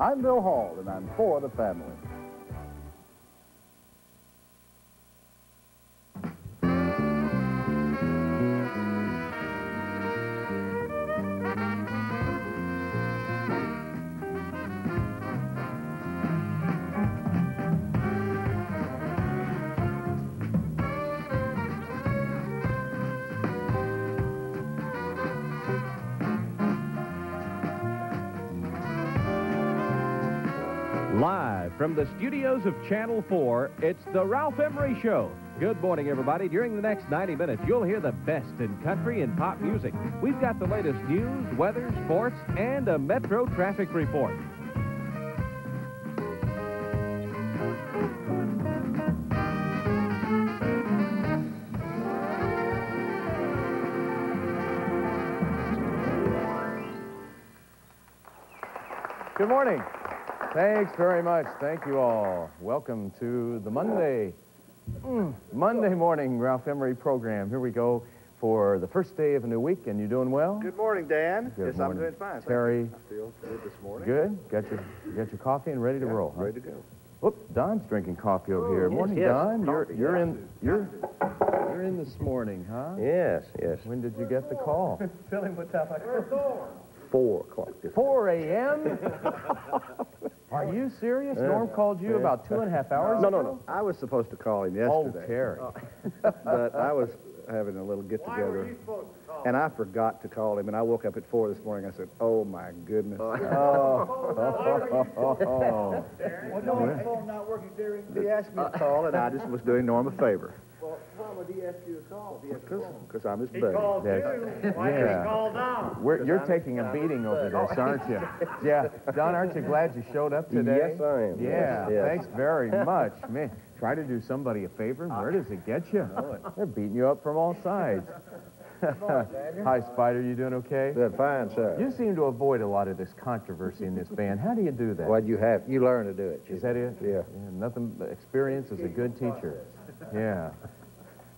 I'm Bill Hall, and I'm for the family. Live from the studios of Channel 4, it's the Ralph Emery Show. Good morning, everybody. During the next 90 minutes, you'll hear the best in country and pop music. We've got the latest news, weather, sports, and a Metro traffic report. Good morning. Thanks very much. Thank you all. Welcome to the Monday morning Ralph Emery program. Here we go for the first day of a new week, and you doing well? Good morning, Dan. Good morning. I'm doing fine. Terry. I feel good this morning. Good? Got your coffee and ready to roll, huh? Ready to go. Whoop, Don's drinking coffee over here. Morning, Don. You're in this morning, huh? Yes, yes. When did you get the call? Tell him what time I called. 4 o'clock. 4 a.m.? Are you serious? Norm called you about 2.5 hours ago? No. I was supposed to call him yesterday. Oh, Terry. But I was having a little get-together. Why were you supposed to call him? And I forgot to call him, and I woke up at 4 this morning. I said, oh, my goodness. Oh. Well, no, his phone not working during the day. He asked me to call, and I just was doing Norm a favor. Well, why would he ask you to call? Because I'm his buddy. He called you. Why did he call Don? You're taking a beating over this, aren't you? Yeah. Don, aren't you glad you showed up today? Yes, I am. Yeah. Yes. Thanks very much. Man, try to do somebody a favor. Where does it get you? They're beating you up from all sides. Hi, Spider. You doing okay? Good, fine, sir. You seem to avoid a lot of this controversy in this band. How do you do that? Well, you learn to do it. Is that it? Yeah. Nothing but experience is a good teacher. Yeah.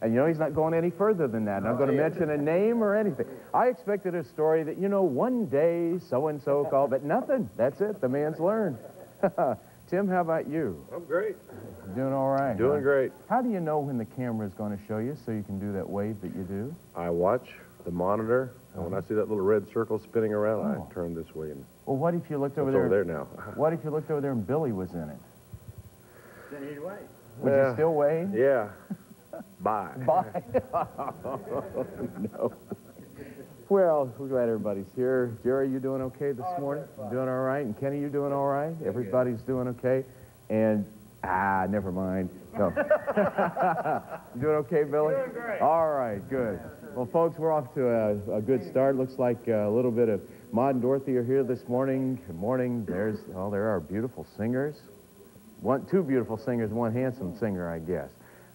And you know, he's not going any further than that. Not going to mention a name or anything. I expected a story that, you know, one day so-and-so called, but nothing. That's it. The man's learned. Tim, how about you? I'm great. Doing all right. Doing great. How do you know when the camera's going to show you so you can do that wave that you do? I watch the monitor, and when I see that little red circle spinning around, I turn this way. And well, what if you looked over there? It's over there now. What if you looked over there and Billy was in it? Then he'd wait. Would you still wave? Yeah. Bye. Bye. Oh, no. Well, we're glad everybody's here. Jerry, you doing okay this morning? Doing all right? And Kenny, you doing all right? Everybody's doing okay? And, never mind. No. You doing okay, Billy? Doing great. All right, good. Well, folks, we're off to a good start. Looks like a little bit of Maude and Dorothy are here this morning. Good morning. There are beautiful singers. Two beautiful singers, one handsome singer, I guess.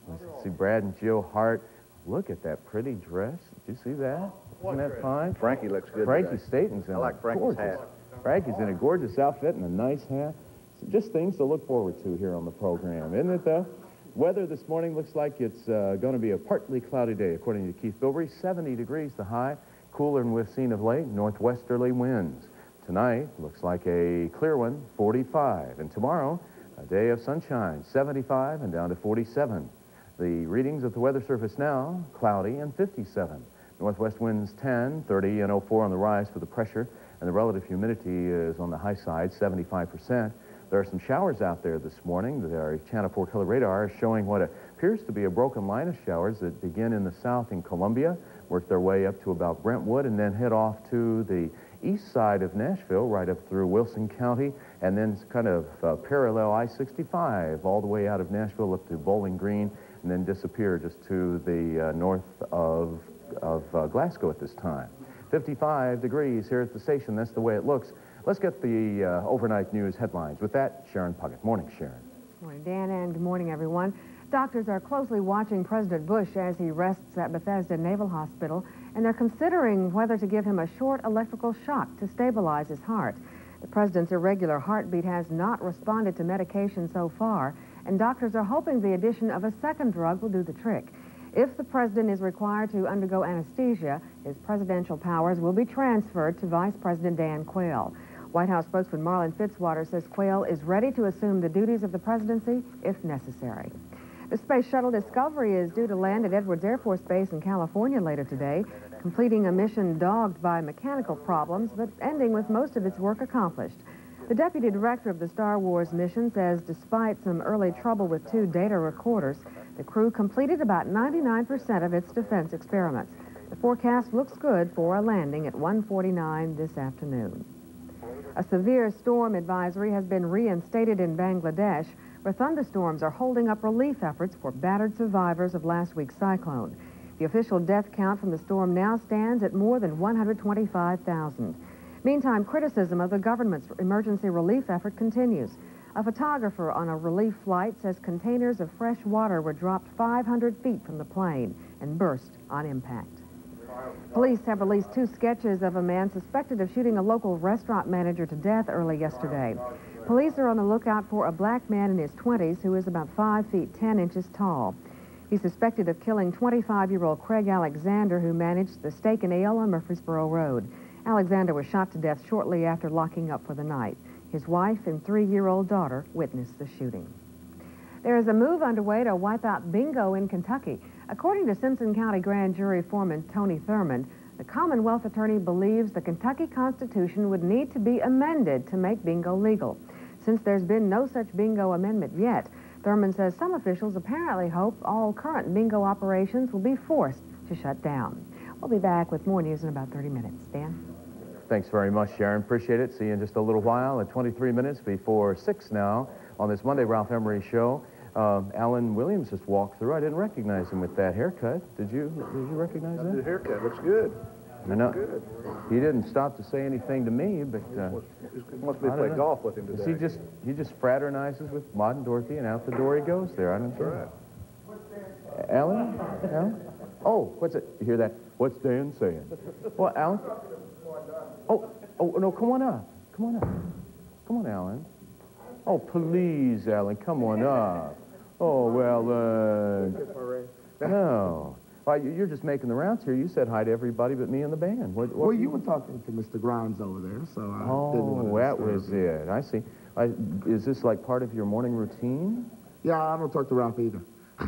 Let's see, Brad and Jill Hart. Look at that pretty dress. Did you see that? Isn't that fine? Frankie looks good. Frankie Staten's in a gorgeous hat. Frankie's in a gorgeous outfit and a nice hat. Just things to look forward to here on the program, isn't it, though? Weather this morning looks like it's going to be a partly cloudy day, according to Keith Bilbrey. 70 degrees the high, cooler than we've seen of late, northwesterly winds. Tonight looks like a clear one, 45. And tomorrow, a day of sunshine, 75 and down to 47. The readings at the weather surface now, cloudy and 57. Northwest winds 10, 30 and 04 on the rise for the pressure, and the relative humidity is on the high side, 75%. There are some showers out there this morning. Our Channel 4 color radar is showing what appears to be a broken line of showers that begin in the south in Columbia, work their way up to about Brentwood, and then head off to the east side of Nashville, right up through Wilson County, and then kind of parallel I-65 all the way out of Nashville up to Bowling Green, and then disappear just to the north of Glasgow at this time. 55 degrees here at the station. That's the way it looks. Let's get the overnight news headlines. With that, Sharon Puckett. Morning, Sharon. Good morning, Dan, and good morning, everyone. Doctors are closely watching President Bush as he rests at Bethesda Naval Hospital, and they're considering whether to give him a short electrical shock to stabilize his heart. The president's irregular heartbeat has not responded to medication so far, and doctors are hoping the addition of a second drug will do the trick. If the president is required to undergo anesthesia, his presidential powers will be transferred to Vice President Dan Quayle. White House spokesman Marlon Fitzwater says Quayle is ready to assume the duties of the presidency if necessary. The Space Shuttle Discovery is due to land at Edwards Air Force Base in California later today, completing a mission dogged by mechanical problems, but ending with most of its work accomplished. The deputy director of the Star Wars mission says despite some early trouble with two data recorders, the crew completed about 99% of its defense experiments. The forecast looks good for a landing at 1:49 this afternoon. A severe storm advisory has been reinstated in Bangladesh, where thunderstorms are holding up relief efforts for battered survivors of last week's cyclone. The official death count from the storm now stands at more than 125,000. Meantime, criticism of the government's emergency relief effort continues. A photographer on a relief flight says containers of fresh water were dropped 500 feet from the plane and burst on impact. Police have released two sketches of a man suspected of shooting a local restaurant manager to death early yesterday. Police are on the lookout for a black man in his 20s who is about 5 feet 10 inches tall. He's suspected of killing 25-year-old Craig Alexander, who managed the Steak and Ale on Murfreesboro Road. Alexander was shot to death shortly after locking up for the night. His wife and 3-year-old daughter witnessed the shooting. There is a move underway to wipe out bingo in Kentucky. According to Simpson County Grand Jury Foreman Tony Thurmond, the Commonwealth attorney believes the Kentucky Constitution would need to be amended to make bingo legal. Since there's been no such bingo amendment yet, Thurmond says some officials apparently hope all current bingo operations will be forced to shut down. We'll be back with more news in about 30 minutes. Dan? Thanks very much, Sharon. Appreciate it. See you in just a little while at 23 minutes before 6 now on this Monday Ralph Emery Show. Alan Williams just walked through. I didn't recognize him with that haircut. Did you recognize that? The haircut looks good. No, good. He didn't stop to say anything to me, but he must be playing golf with him today. He just fraternizes with Maude and Dorothy, and out the door he goes. There, I don't know. Right. Alan, Alan. Oh, what's it? You hear that? What's Dan saying? Well, Alan. Oh, oh no! Come on up. Come on up. Come on, Alan. Oh, please, Alan. Come on up. Oh, well, no. Well, you're just making the rounds here. You said hi to everybody but me and the band. What well, you were talking to Mr. Grimes over there, so I didn't want to that was you. It. I see. Is this like part of your morning routine? Yeah, I don't talk to Ralph either.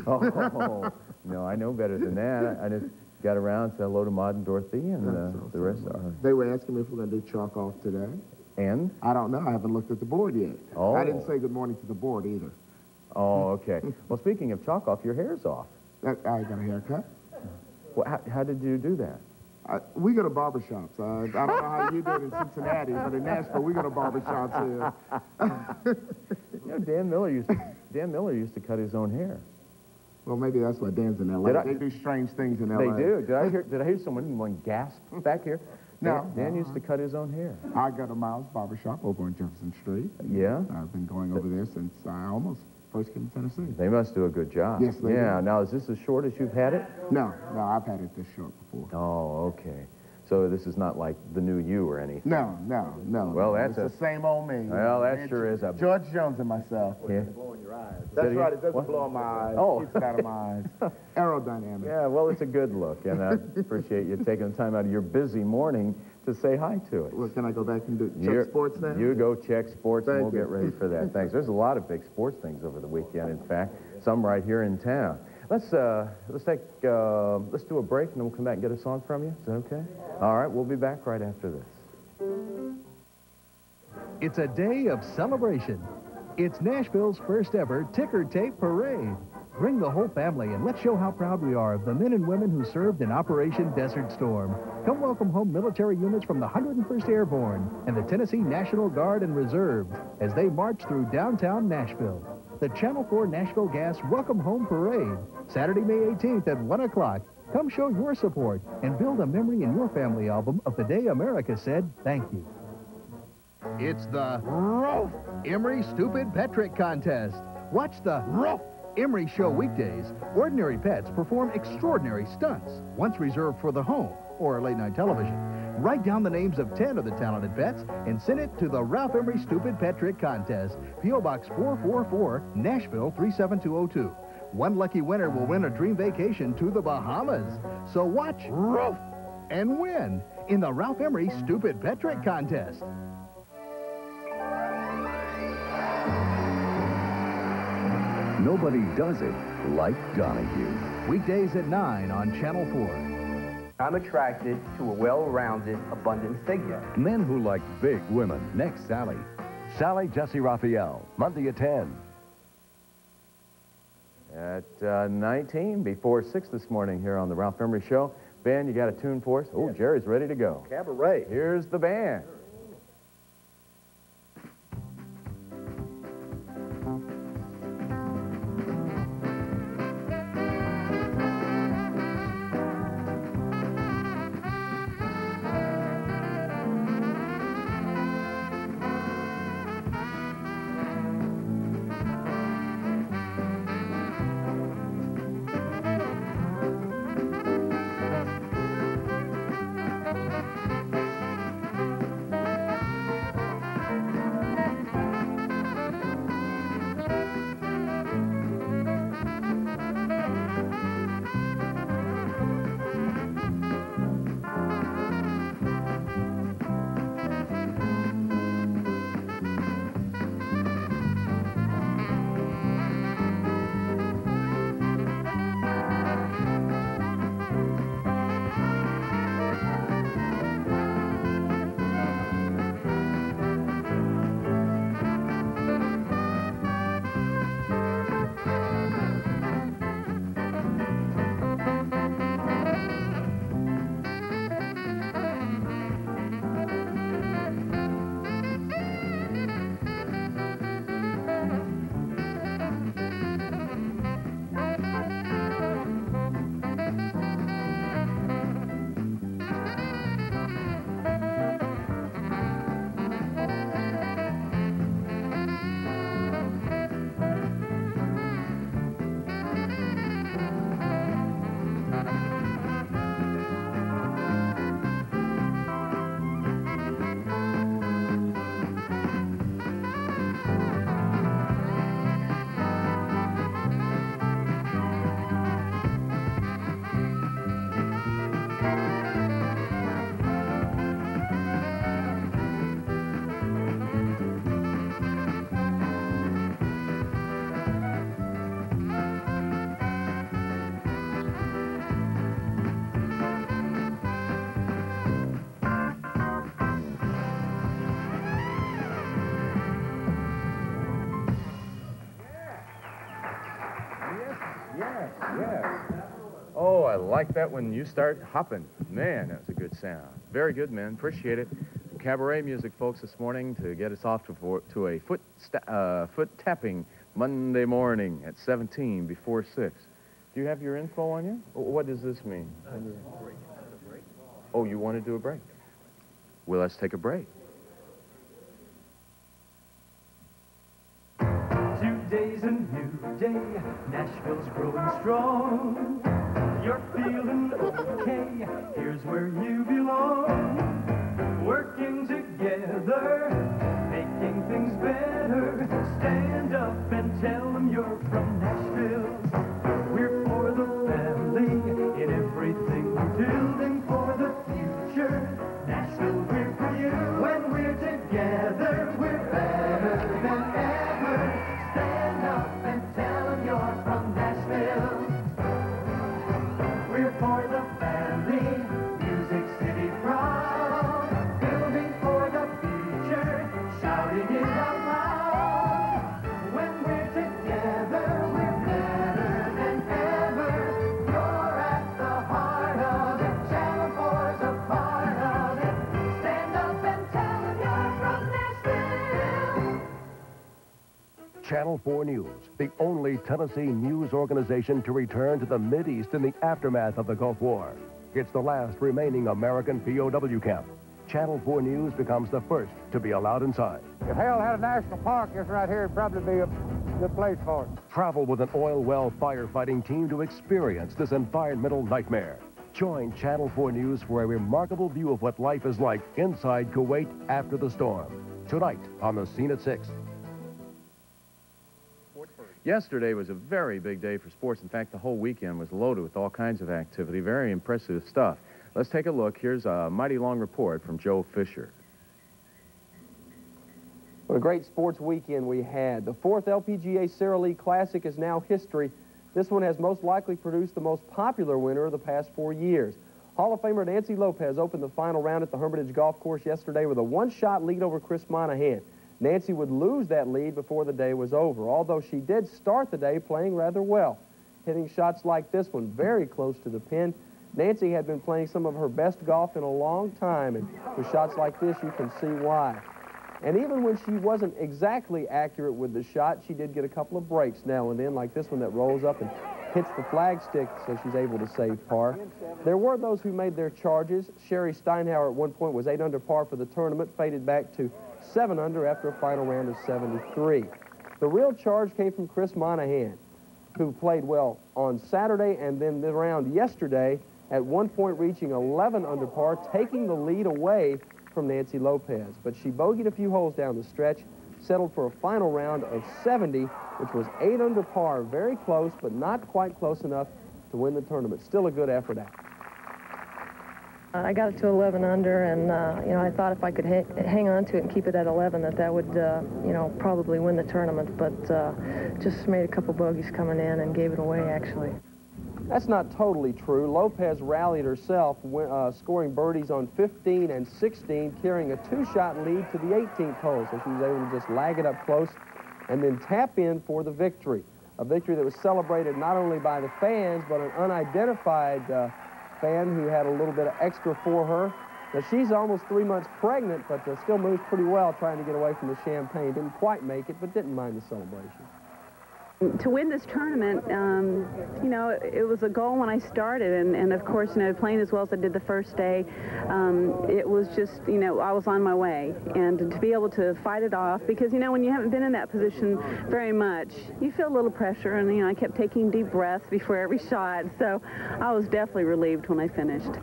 Oh, no, I know better than that. I just got around, said hello to Maude and Dorothy, and the rest are... They were asking me if we're going to do chalk off today. And? I don't know. I haven't looked at the board yet. Oh. I didn't say good morning to the board either. Oh, okay. Well, speaking of chalk off, your hair's off. I got a haircut. Well, how did you do that? We go to barbershops. I don't know how you do it in Cincinnati, but in Nashville, we go to barbershops here. You know, Dan Miller used to cut his own hair. Well, maybe that's why Dan's in L.A. They do strange things in L.A. They do. Did I hear someone gasp back here? No. Dan used to cut his own hair. I got a Miles barbershop over on Jefferson Street. Yeah? I've been going over there since I almost first came to Tennessee. They must do a good job. Yes, they do. Yeah. Now, is this as short as you've had it? No. No, I've had it this short before. Oh, okay. So this is not like the new you or anything? No, no, no. Well, it's the same old me. Well, that sure is. George Jones and myself. Yeah. It doesn't blow in your eyes. That's right. It doesn't blow in my eyes. Oh. It keeps it out of my eyes. Aerodynamic. Yeah, well, it's a good look, and I appreciate you taking the time out of your busy morning to say hi to us. Well, can I go back and do check sports now? You go check sports, and we'll get ready for that. Thanks. There's a lot of big sports things over the weekend, in fact, some right here in town. Let's do a break, and then we'll come back and get a song from you. Is that okay? All right, we'll be back right after this. It's a day of celebration. It's Nashville's first ever Ticker Tape Parade. Bring the whole family, and let's show how proud we are of the men and women who served in Operation Desert Storm. Come welcome home military units from the 101st Airborne and the Tennessee National Guard and Reserves as they march through downtown Nashville. The Channel 4 Nashville Gas Welcome Home Parade, Saturday, May 18th at 1 o'clock. Come show your support and build a memory in your family album of the day America said thank you. It's the Ralph Emery Stupid Pet Trick Contest. Watch the Ralph Emery Show weekdays. Ordinary pets perform extraordinary stunts, once reserved for the home or late-night television. Write down the names of 10 of the talented pets and send it to the Ralph Emery Stupid Pet Trick Contest, P.O. Box 444, Nashville 37202. One lucky winner will win a dream vacation to the Bahamas. So watch Ralph and win in the Ralph Emery Stupid Pet Trick Contest. Nobody does it like Donahue. Weekdays at 9 on Channel 4. I'm attracted to a well-rounded, abundant figure. Men who like big women. Next, Sally. Sally Jesse Raphael, Monday at 10. At 19, before 6 this morning here on the Ralph Emery Show. Band, you got a tune for us? Oh, yes. Jerry's ready to go. Cabaret. Here's the band. Oh, I like that when you start hopping. Man, that was a good sound. Very good, man. Appreciate it. Cabaret music, folks, this morning to get us off to a foot tapping Monday morning at 17 before 6. Do you have your info on you? What does this mean? Break. Oh, you want to do a break? Well, let's take a break. Today's a new day. Nashville's growing strong. You're feeling okay, here's where you belong. Working together, making things better. Stand up and tell them you're from Nashville. We're for the family in everything we're building for the future. Nashville, we're for you. When we're together, we're better than ever. Stand up and tell them you're from Nashville. For the family, Music City proud, building for the future, shouting it out loud. When we're together, we're better than ever. You're at the heart of it, Channel 4's a part of it. Stand up and tell them you're from Nashville. Channel 4 News, the only Tennessee news organization to return to the Mideast in the aftermath of the Gulf War. It's the last remaining American POW camp. Channel 4 News becomes the first to be allowed inside. If hell had a national park, this right here would probably be a good place for it. Travel with an oil well firefighting team to experience this environmental nightmare. Join Channel 4 News for a remarkable view of what life is like inside Kuwait after the storm. Tonight on The Scene at 6. Yesterday was a very big day for sports. In fact, the whole weekend was loaded with all kinds of activity. Very impressive stuff. Let's take a look. Here's a mighty long report from Joe Fisher. What a great sports weekend we had. The fourth LPGA Sara Lee Classic is now history. This one has most likely produced the most popular winner of the past 4 years. Hall of Famer Nancy Lopez opened the final round at the Hermitage Golf Course yesterday with a one-shot lead over Chris Monahan. Nancy would lose that lead before the day was over, although she did start the day playing rather well, hitting shots like this one very close to the pin. Nancy had been playing some of her best golf in a long time, and with shots like this, you can see why. And even when she wasn't exactly accurate with the shot, she did get a couple of breaks now and then, like this one that rolls up and hits the flagstick, so she's able to save par. There were those who made their charges. Sherry Steinhauer at one point was 8 under par for the tournament, faded back to 7 under after a final round of 73. The real charge came from Chris Monahan, who played well on Saturday and then the round yesterday, at one point reaching 11 under par, taking the lead away from Nancy Lopez. But she bogeyed a few holes down the stretch, settled for a final round of 70, which was 8 under par, very close, but not quite close enough to win the tournament. Still a good effort out. I got it to 11 under, and you know, I thought if I could hang on to it and keep it at 11, that would, you know, probably win the tournament. But just made a couple bogeys coming in and gave it away, actually. That's not totally true. Lopez rallied herself, scoring birdies on 15 and 16, carrying a 2-shot lead to the 18th hole, so she was able to just lag it up close and then tap in for the victory. A victory that was celebrated not only by the fans, but an unidentified fan who had a little bit of extra for her. Now, she's almost 3 months pregnant, but still moves pretty well trying to get away from the champagne. Didn't quite make it, but didn't mind the celebration. To win this tournament, you know, it was a goal when I started, and of course, you know, playing as well as I did the first day, it was just, you know, I was on my way, and to be able to fight it off, because, you know, when you haven't been in that position very much, you feel a little pressure, and, you know, I kept taking deep breaths before every shot, so I was definitely relieved when I finished.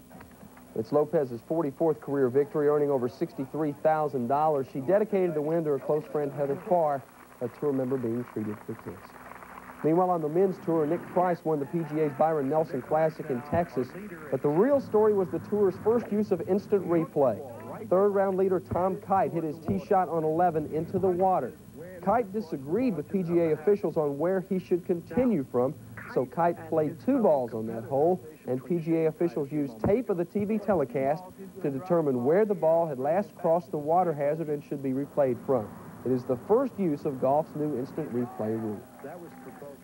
It's Lopez's 44th career victory, earning over $63,000. She dedicated the win to her close friend Heather Farr, a tour member being treated for cancer. Meanwhile, on the men's tour, Nick Price won the PGA's Byron Nelson Classic in Texas, but the real story was the tour's first use of instant replay. Third-round leader Tom Kite hit his tee shot on 11 into the water. Kite disagreed with PGA officials on where he should continue from, so Kite played 2 balls on that hole, and PGA officials used tape of the TV telecast to determine where the ball had last crossed the water hazard and should be replayed from. It is the first use of golf's new instant replay rule.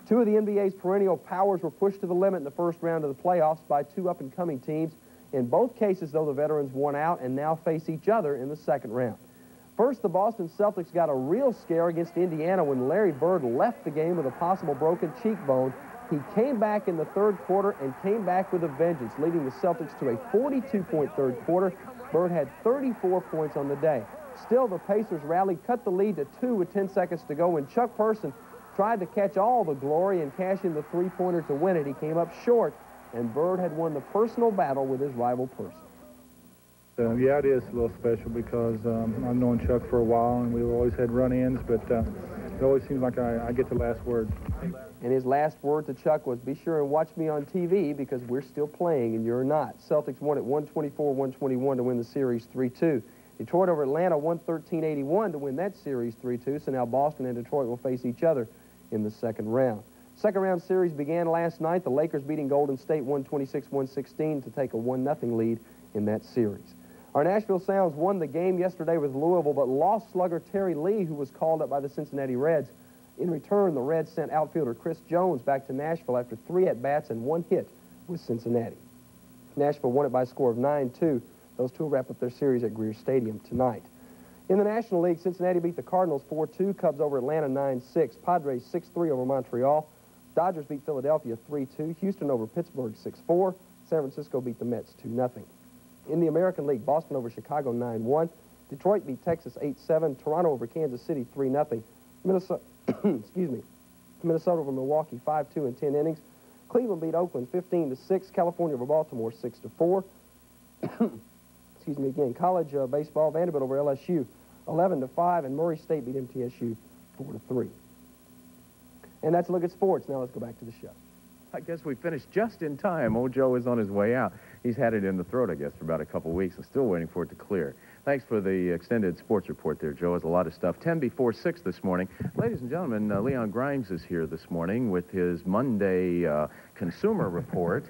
2 of the NBA's perennial powers were pushed to the limit in the first round of the playoffs by 2 up-and-coming teams. In both cases, though, the veterans won out and now face each other in the second round. First, the Boston Celtics got a real scare against Indiana when Larry Bird left the game with a possible broken cheekbone. He came back in the third quarter and came back with a vengeance, leading the Celtics to a 42-point third quarter. Bird had 34 points on the day. Still, the Pacers rallied, cut the lead to 2 with 10 seconds to go when Chuck Person tried to catch all the glory and cash in the three-pointer to win it. He came up short, and Bird had won the personal battle with his rival Person. Yeah, it is a little special because I've known Chuck for a while, and we've always had run-ins, but it always seems like I get the last word. And his last word to Chuck was, be sure and watch me on TV because we're still playing and you're not. Celtics won at 124-121 to win the series 3-2. Detroit over Atlanta, 113-81 to win that series 3-2, so now Boston and Detroit will face each other in the second round. Second round series began last night, the Lakers beating Golden State 126-116 to take a 1-0 lead in that series. Our Nashville Sounds won the game yesterday with Louisville, but lost slugger Terry Lee, who was called up by the Cincinnati Reds. In return, the Reds sent outfielder Chris Jones back to Nashville after 3 at-bats and 1 hit with Cincinnati. Nashville won it by a score of 9-2. Those 2 will wrap up their series at Greer Stadium tonight. In the National League, Cincinnati beat the Cardinals 4-2, Cubs over Atlanta 9-6, Padres 6-3 over Montreal, Dodgers beat Philadelphia 3-2, Houston over Pittsburgh 6-4, San Francisco beat the Mets 2-0. In the American League, Boston over Chicago 9-1, Detroit beat Texas 8-7, Toronto over Kansas City 3-0, Minnesota over Milwaukee 5-2 in 10 innings, Cleveland beat Oakland 15-6, California over Baltimore 6-4. College baseball, Vanderbilt over LSU 11-5, and Murray State beat MTSU 4-3. And that's a look at sports. Now let's go back to the show. I guess we finished just in time. Ojo is on his way out. He's had it in the throat, I guess, for about a couple weeks. I'm still waiting for it to clear. Thanks for the extended sports report there, Joe. There's a lot of stuff. 10 before 6 this morning. Ladies and gentlemen, Leon Grimes is here this morning with his Monday consumer report.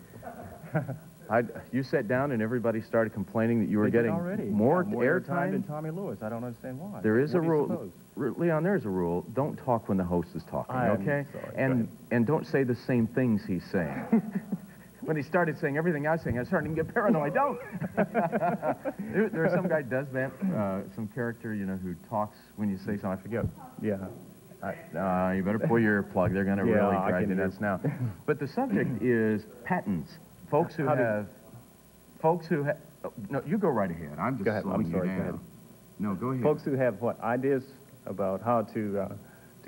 You sat down and everybody started complaining that you were getting more airtime than Tommy Lewis. I don't understand why. There is a rule. Leon, there's a rule. Don't talk when the host is talking, okay? Sorry, and don't say the same things he's saying. When he started saying everything I was saying, I was starting to get paranoid. Don't! There's some guy does that, some character, you know, who talks when you say something. I forget. Yeah. You better pull your plug. They're going to really drag you nuts now. But the subject is patents. Folks who have... No, you go right ahead. I'm just slowing you down. No, go ahead. Folks who have, what, ideas about how to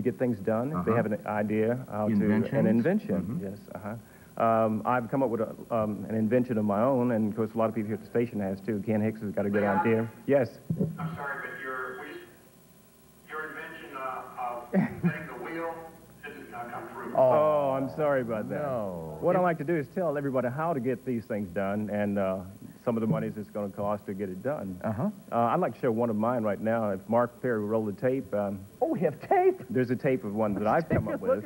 get things done. If they have an idea how to... An invention. Yes, I've come up with an invention of my own, and of course a lot of people here at the station has too. Ken Hicks has got a good idea. Yes? I'm sorry, but your invention of setting the wheel didn't come through. Oh, I'm sorry about that. No. What I like to do is tell everybody how to get these things done, and some of the monies it's going to cost to get it done. I'd like to show one of mine right now. If Mark Perry would roll the tape. Oh, we have tape? There's a tape of one that I've come up with.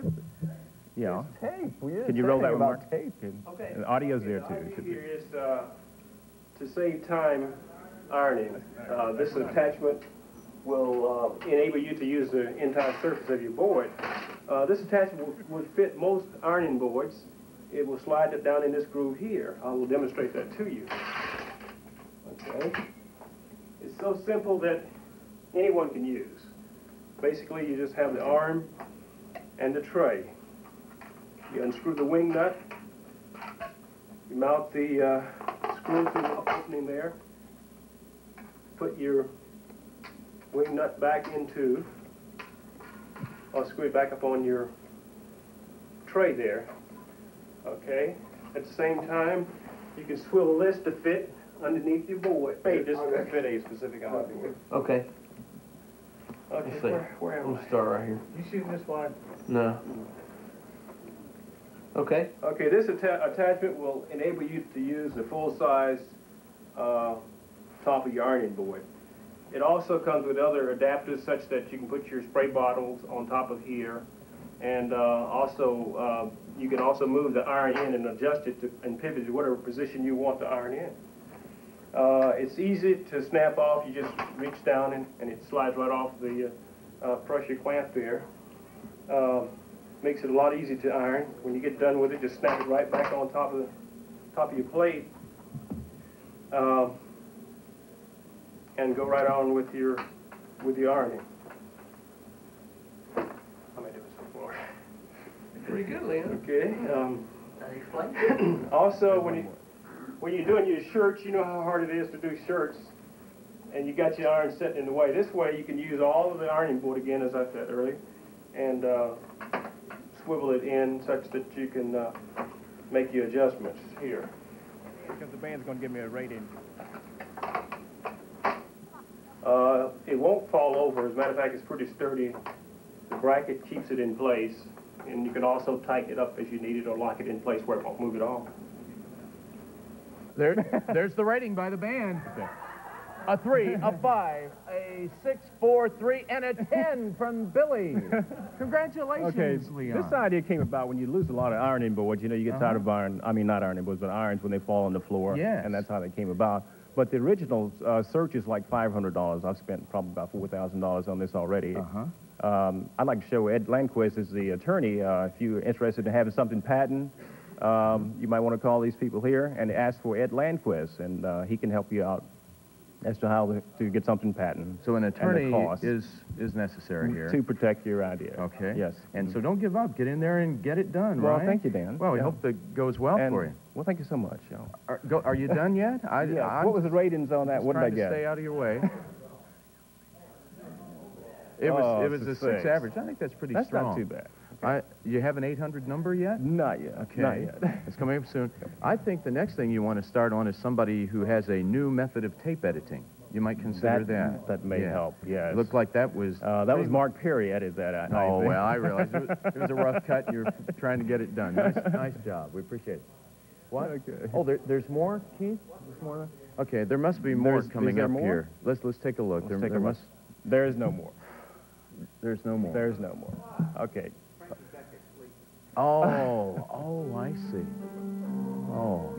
Yeah. Tape. Can you roll that with Mark? Tape. Okay. And audio's there too. The idea here is to save time ironing. This attachment will enable you to use the entire surface of your board. This attachment would fit most ironing boards. It will slide it down in this groove here. I will demonstrate that to you. Okay. It's so simple that anyone can use. Basically, you just have the arm and the tray. You unscrew the wing nut, you mount the screw through the opening there, put your wing nut back into, or screw it back up on your tray there, okay? At the same time, you can swivel this to fit underneath your board. Hey, this will fit a specific item. Okay. Okay, let's see. Where am I? We'll start right here. You shooting this one? No. Okay. Okay, this attachment will enable you to use the full-size top of your ironing board. It also comes with other adapters such that you can put your spray bottles on top of here, and also you can also move the iron in and adjust it to, and pivot to whatever position you want the iron in. It's easy to snap off. You just reach down and it slides right off the pressure clamp there. Makes it a lot easier to iron. When you get done with it, just snap it right back on top of your plate, and go right on with your ironing. How am I doing so far? Pretty good, Leon. Okay. Also, when you're doing your shirts, you know how hard it is to do shirts, and you got your iron set in the way. This way, you can use all of the ironing board again, as I said earlier, and swivel it in such that you can make your adjustments here. Because the band's going to give me a rating. It won't fall over. As a matter of fact, it's pretty sturdy. The bracket keeps it in place, and you can also tighten it up as you need it or lock it in place where it won't move at all. There's the rating by the band. A 3, a 5, a 6, 4, 3, and a 10 from Billy. Congratulations, Leon. This idea came about when you lose a lot of ironing boards. You know, you get tired of not ironing boards, but irons when they fall on the floor. Yes. And that's how they came about. But the original search is like $500. I've spent probably about $4,000 on this already. I'd like to show Ed Landquist is the attorney. If you're interested in having something patent, you might want to call these people here and ask for Ed Landquist, and he can help you out as to how to get something patent. So an attorney is necessary here. To protect your idea. Okay. Yes. And so don't give up. Get in there and get it done, right? Well, thank you, Dan. Well, we hope that goes well for you. Well, thank you so much. Are you done yet? Yeah. What was the ratings on that? What did I get? Stay out of your way. It was a 6 average. I think that's pretty strong. That's not too bad. You have an 800 number yet? Not yet. Okay. Not yet. It's coming up soon. I think the next thing you want to start on is somebody who has a new method of tape editing. You might consider that. That may help, yes. It looked like that was... that was Mark Perry edited that. Oh, well, I realize. It was a rough cut. You're trying to get it done. Nice job. We appreciate it. What? Okay. Oh, there's more, Keith? There's more? Okay, there must be more coming up here. Let's take a look. There is no more. There's no more. There's no more. Okay. Oh, oh, I see. Oh.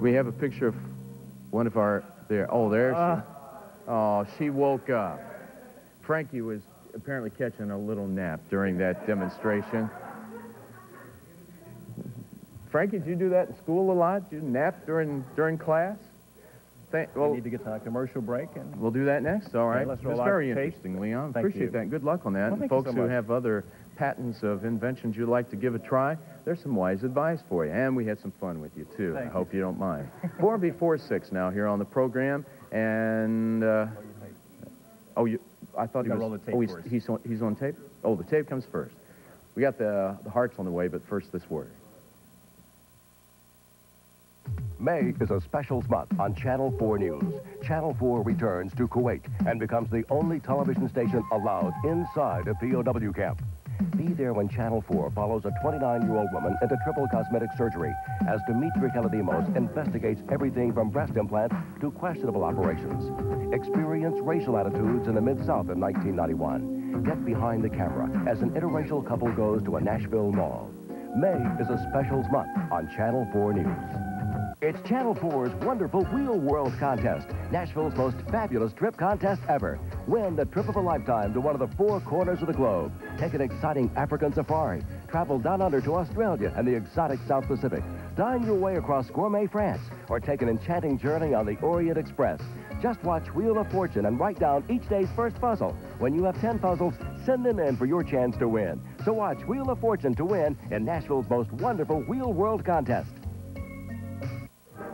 We have a picture of one of our, there, oh, there she. Oh, she woke up. Frankie was apparently catching a little nap during that demonstration. Frankie, did you do that in school a lot? Did you nap during class? Well, we need to get to a commercial break. And we'll do that next, all right? Yeah, let's roll. It's very interesting, Leon. Thank you. Appreciate that. Good luck on that. Well, and folks who have other patents of inventions you'd like to give a try, there's some wise advice for you. And we had some fun with you, too. I hope you don't mind. 4B46 now here on the program. And, I thought he was... Oh, he's on tape? Oh, the tape comes first. We got the hearts on the way, but first this word. May is a specials month on Channel 4 News. Channel 4 returns to Kuwait and becomes the only television station allowed inside a POW camp. Be there when Channel 4 follows a 29-year-old woman into triple cosmetic surgery as Dimitri Kaladimos investigates everything from breast implants to questionable operations. Experience racial attitudes in the Mid-South in 1991. Get behind the camera as an interracial couple goes to a Nashville mall. May is a specials month on Channel 4 News. It's Channel 4's wonderful Wheel World Contest, Nashville's most fabulous trip contest ever. Win the trip of a lifetime to one of the four corners of the globe. Take an exciting African safari. Travel down under to Australia and the exotic South Pacific. Dine your way across gourmet France or take an enchanting journey on the Orient Express. Just watch Wheel of Fortune and write down each day's first puzzle. When you have 10 puzzles, send them in for your chance to win. So watch Wheel of Fortune to win in Nashville's most wonderful Wheel World Contest.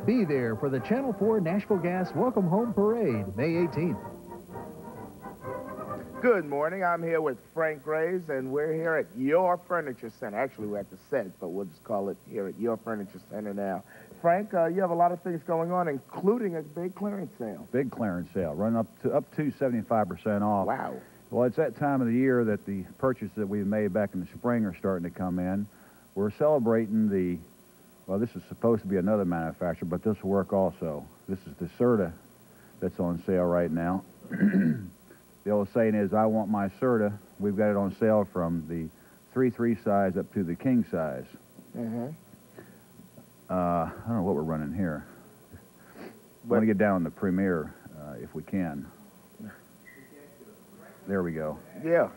Be there for the Channel 4 Nashville Gas Welcome Home Parade, May 18th. Good morning. I'm here with Frank Graves, and we're here at Your Furniture Center. Actually, we're at the set, but we'll just call it here at Your Furniture Center now. Frank, you have a lot of things going on, including a big clearance sale. Big clearance sale, running up to 75% off. Wow. Well, it's that time of the year that the purchases that we've made back in the spring are starting to come in. We're celebrating the... Well, this is supposed to be another manufacturer, but this will work also. This is the Serta that's on sale right now. The old saying is, I want my Serta. We've got it on sale from the 3-3 size up to the king size. I don't know what we're running here. We're going to get down to the Premier if we can. There we go. Yeah.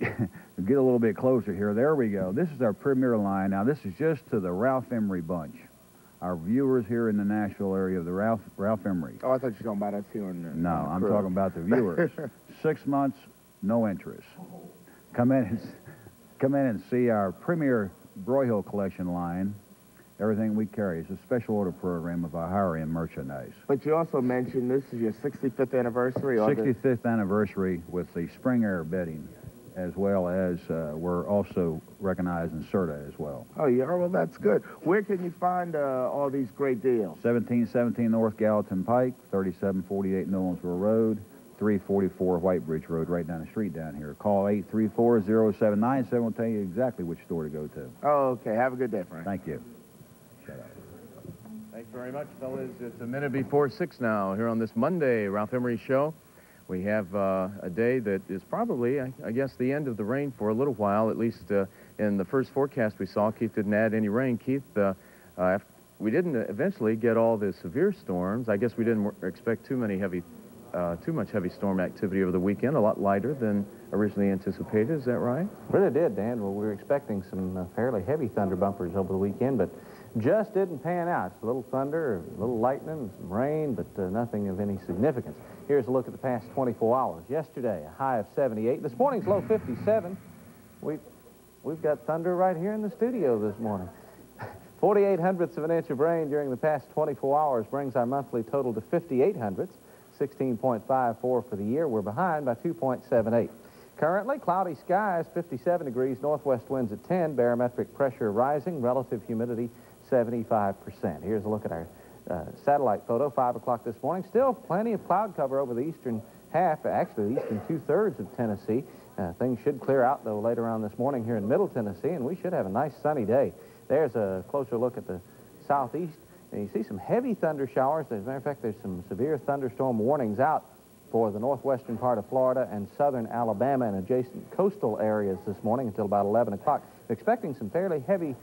Get a little bit closer here. There we go. This is our Premier line. Now, this is just to the Ralph Emery bunch. Our viewers here in the Nashville area of the Ralph Emery. Oh, I thought you were talking about us here in the... No, I'm talking about the viewers. 6 months, no interest. Come in and see our Premier Broyhill collection line. Everything we carry is a special order program of our higher-end merchandise. But you also mentioned this is your 65th anniversary. 65th anniversary with the spring air bedding, as well as we're also recognizing Serta as well. Oh, yeah, well, that's good. Where can you find all these great deals? 1717 North Gallatin Pike, 3748 Nolensville Road, 344 Whitebridge Road, right down the street down here. Call 834-0797. We'll tell you exactly which store to go to. Oh, okay. Have a good day, Frank. Thank you. Shut up. Thanks very much, fellas. It's a minute before 6 now here on this Monday Ralph Emery Show. We have a day that is probably, I guess, the end of the rain for a little while, at least in the first forecast we saw. Keith didn't add any rain. Keith, we didn't eventually get all the severe storms. I guess we didn't expect too much heavy storm activity over the weekend, a lot lighter than originally anticipated. Is that right? Really did, Dan. Well, we were expecting some fairly heavy thunder bumpers over the weekend, but just didn't pan out. It's a little thunder, a little lightning, some rain, but nothing of any significance. Here's a look at the past 24 hours. Yesterday, a high of 78. This morning's low 57. We've got thunder right here in the studio this morning. 48 hundredths of an inch of rain during the past 24 hours brings our monthly total to 58 hundredths, 16.54 for the year. We're behind by 2.78. Currently, cloudy skies, 57 degrees, northwest winds at 10, barometric pressure rising, relative humidity 75%. Here's a look at our satellite photo, 5 o'clock this morning. Still plenty of cloud cover over the eastern half, actually the eastern two-thirds of Tennessee. Things should clear out, though, later on this morning here in Middle Tennessee, and we should have a nice sunny day. There's a closer look at the southeast. And you see some heavy thunder showers. As a matter of fact, there's some severe thunderstorm warnings out for the northwestern part of Florida and southern Alabama and adjacent coastal areas this morning until about 11 o'clock. Expecting some fairly heavy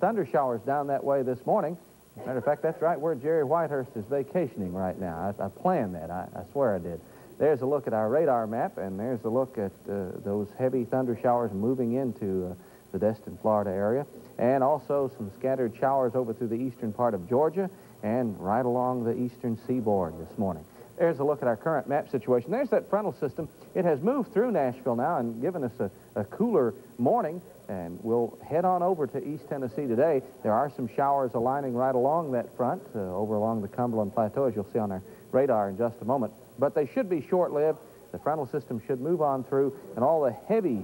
thunder showers down that way this morning. As a matter of fact, that's right where Jerry Whitehurst is vacationing right now. I planned that. I swear I did. There's a look at our radar map, and there's a look at those heavy thunder showers moving into the Destin, Florida area, and also some scattered showers over through the eastern part of Georgia and right along the eastern seaboard this morning. There's a look at our current map situation. There's that frontal system. It has moved through Nashville now and given us a cooler morning, and we'll head on over to East Tennessee today. There are some showers aligning right along that front, over along the Cumberland Plateau, as you'll see on our radar in just a moment, but they should be short-lived. The frontal system should move on through, and all the heavy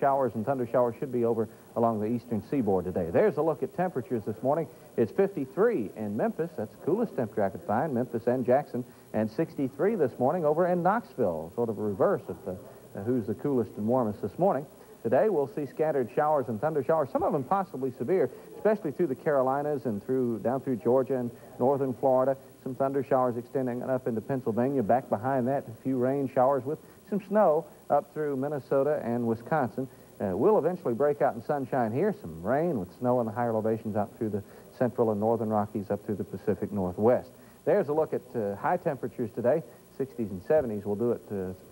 showers and thunder showers should be over along the eastern seaboard today. There's a look at temperatures this morning. It's 53 in Memphis. That's the coolest temperature I could find, Memphis and Jackson, and 63 this morning over in Knoxville, sort of a reverse of who's the coolest and warmest this morning. Today we'll see scattered showers and thunder showers, some of them possibly severe, especially through the Carolinas and down through Georgia and northern Florida. Some thunder showers extending up into Pennsylvania. Back behind that, a few rain showers with some snow up through Minnesota and Wisconsin. We'll eventually break out in sunshine here. Some rain with snow in the higher elevations out through the central and northern Rockies up through the Pacific Northwest. There's a look at high temperatures today. 60s and 70s will do it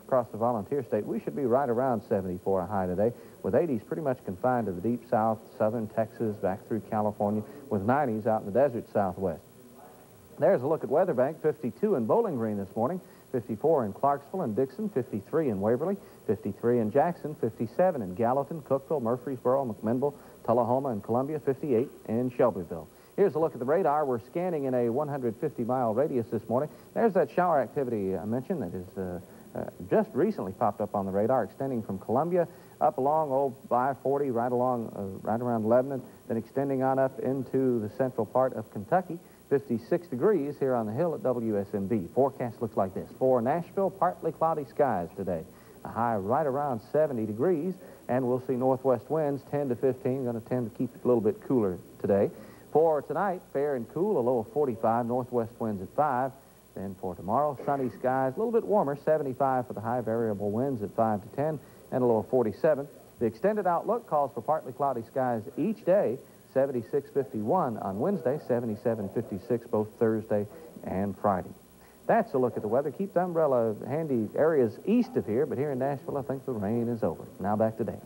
across the Volunteer State. We should be right around 74 a high today, with 80s pretty much confined to the deep south, southern Texas, back through California, with 90s out in the desert southwest. There's a look at Weather Bank, 52 in Bowling Green this morning, 54 in Clarksville and Dixon, 53 in Waverly, 53 in Jackson, 57 in Gallatin, Cookville, Murfreesboro, McMinnville, Tullahoma, and Columbia, 58 in Shelbyville. Here's a look at the radar. We're scanning in a 150-mile radius this morning. There's that shower activity I mentioned that is just recently popped up on the radar, extending from Columbia up along old I-40, right around Lebanon, then extending on up into the central part of Kentucky. 56 degrees here on the hill at WSMB. Forecast looks like this. For Nashville, partly cloudy skies today. A high right around 70 degrees, and we'll see northwest winds 10 to 15, going to tend to keep it a little bit cooler today. For tonight, fair and cool, a low of 45, northwest winds at 5. Then for tomorrow, sunny skies, a little bit warmer, 75 for the high, variable winds at 5 to 10, and a low of 47. The extended outlook calls for partly cloudy skies each day, 76.51 on Wednesday, 77.56 both Thursday and Friday. That's a look at the weather. Keep the umbrella handy areas east of here, but here in Nashville, I think the rain is over. Now back to Dan.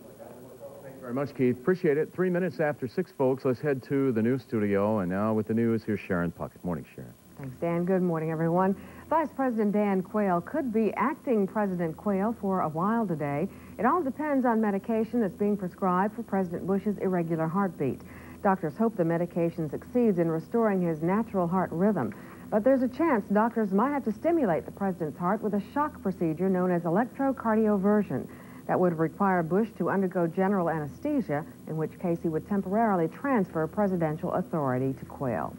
Thank you very much, Keith. Appreciate it. 3 minutes after 6, folks. Let's head to the news studio. And now with the news, here's Sharon Puckett. Morning, Sharon. Thanks, Dan. Good morning, everyone. Vice President Dan Quayle could be acting President Quayle for a while today. It all depends on medication that's being prescribed for President Bush's irregular heartbeat. Doctors hope the medication succeeds in restoring his natural heart rhythm, but there's a chance doctors might have to stimulate the president's heart with a shock procedure known as electrocardioversion. That would require Bush to undergo general anesthesia, in which case he would temporarily transfer presidential authority to Quayle.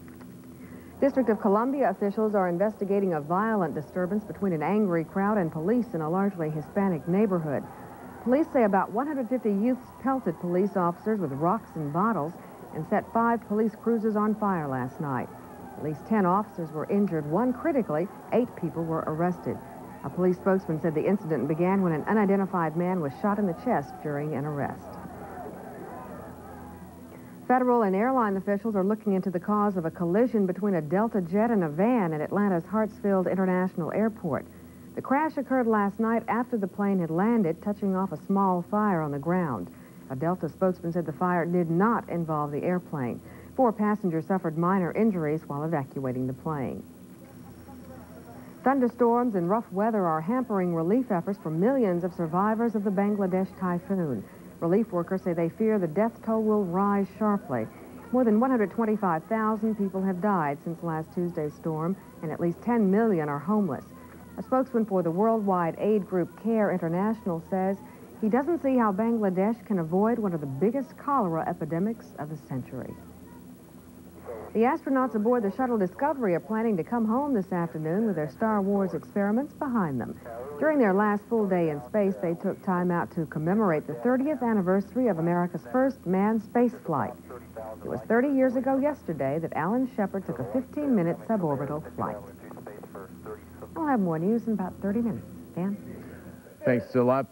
District of Columbia officials are investigating a violent disturbance between an angry crowd and police in a largely Hispanic neighborhood. Police say about 150 youths pelted police officers with rocks and bottles and set 5 police cruisers on fire last night. At least 10 officers were injured, 1 critically, 8 people were arrested. A police spokesman said the incident began when an unidentified man was shot in the chest during an arrest. Federal and airline officials are looking into the cause of a collision between a Delta jet and a van at Atlanta's Hartsfield International Airport. The crash occurred last night after the plane had landed, touching off a small fire on the ground. A Delta spokesman said the fire did not involve the airplane. 4 passengers suffered minor injuries while evacuating the plane. Thunderstorms and rough weather are hampering relief efforts for millions of survivors of the Bangladesh typhoon. Relief workers say they fear the death toll will rise sharply. More than 125,000 people have died since last Tuesday's storm, and at least 10 million are homeless. A spokesman for the worldwide aid group CARE International says he doesn't see how Bangladesh can avoid one of the biggest cholera epidemics of the century. The astronauts aboard the shuttle Discovery are planning to come home this afternoon with their Star Wars experiments behind them. During their last full day in space, they took time out to commemorate the 30th anniversary of America's first manned space flight. It was 30 years ago yesterday that Alan Shepard took a 15-minute suborbital flight. I'll have more news in about 30 minutes. Dan? Thanks a lot,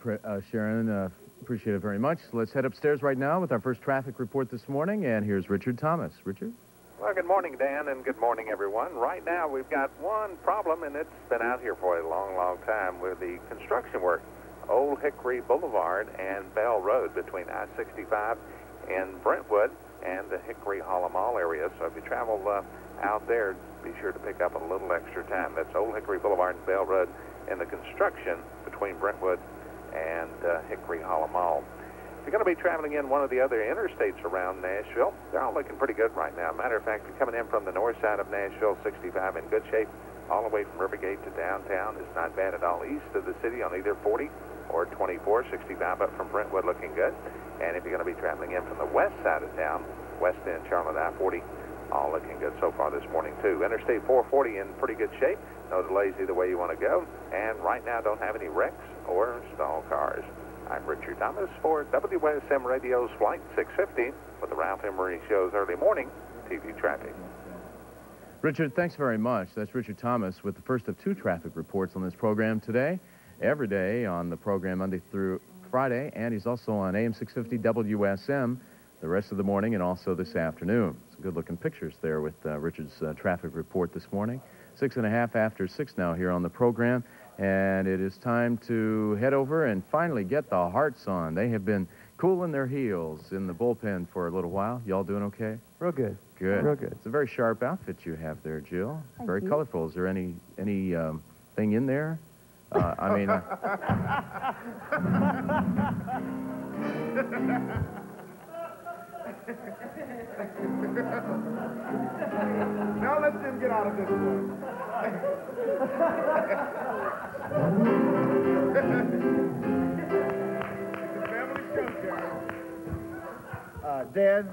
Sharon. Appreciate it very much. Let's head upstairs right now with our first traffic report this morning, and here's Richard Thomas. Richard? Well, good morning, Dan, and good morning, everyone. Right now, we've got one problem, and it's been out here for a long, long time with the construction work. Old Hickory Boulevard and Bell Road between I-65 and Brentwood and the Hickory Hollow Mall area. So if you travel out there, be sure to pick up a little extra time. That's Old Hickory Boulevard and Bell Road and the construction between Brentwood and Hickory Hollow Mall. If you're going to be traveling in one of the other interstates around Nashville, they're all looking pretty good right now. Matter of fact, you're coming in from the north side of Nashville, 65 in good shape, all the way from Rivergate to downtown. It's not bad at all. East of the city on either 40 or 24, 65 up from Brentwood, looking good. And if you're going to be traveling in from the west side of town, west end, Charlotte, I-40, all looking good so far this morning, too. Interstate 440 in pretty good shape. No delays either way you want to go. And right now, don't have any wrecks or stall cars. I'm Richard Thomas for WSM Radio's Flight 650 with the Ralph Emery Show's early morning TV traffic. Richard, thanks very much. That's Richard Thomas with the first of two traffic reports on this program today. Every day on the program, Monday through Friday, and he's also on AM 650 WSM the rest of the morning and also this afternoon. Some good-looking pictures there with Richard's traffic report this morning. 6:30 now here on the program, and it is time to head over and finally get the Hearts on. They have been cooling their heels in the bullpen for a little while. Y'all doing okay? Real good. Good. Real good. It's a very sharp outfit you have there, Jill. Thank very you. Colorful. Is there any thing in there? I mean, now let's just get out of this one. Dan,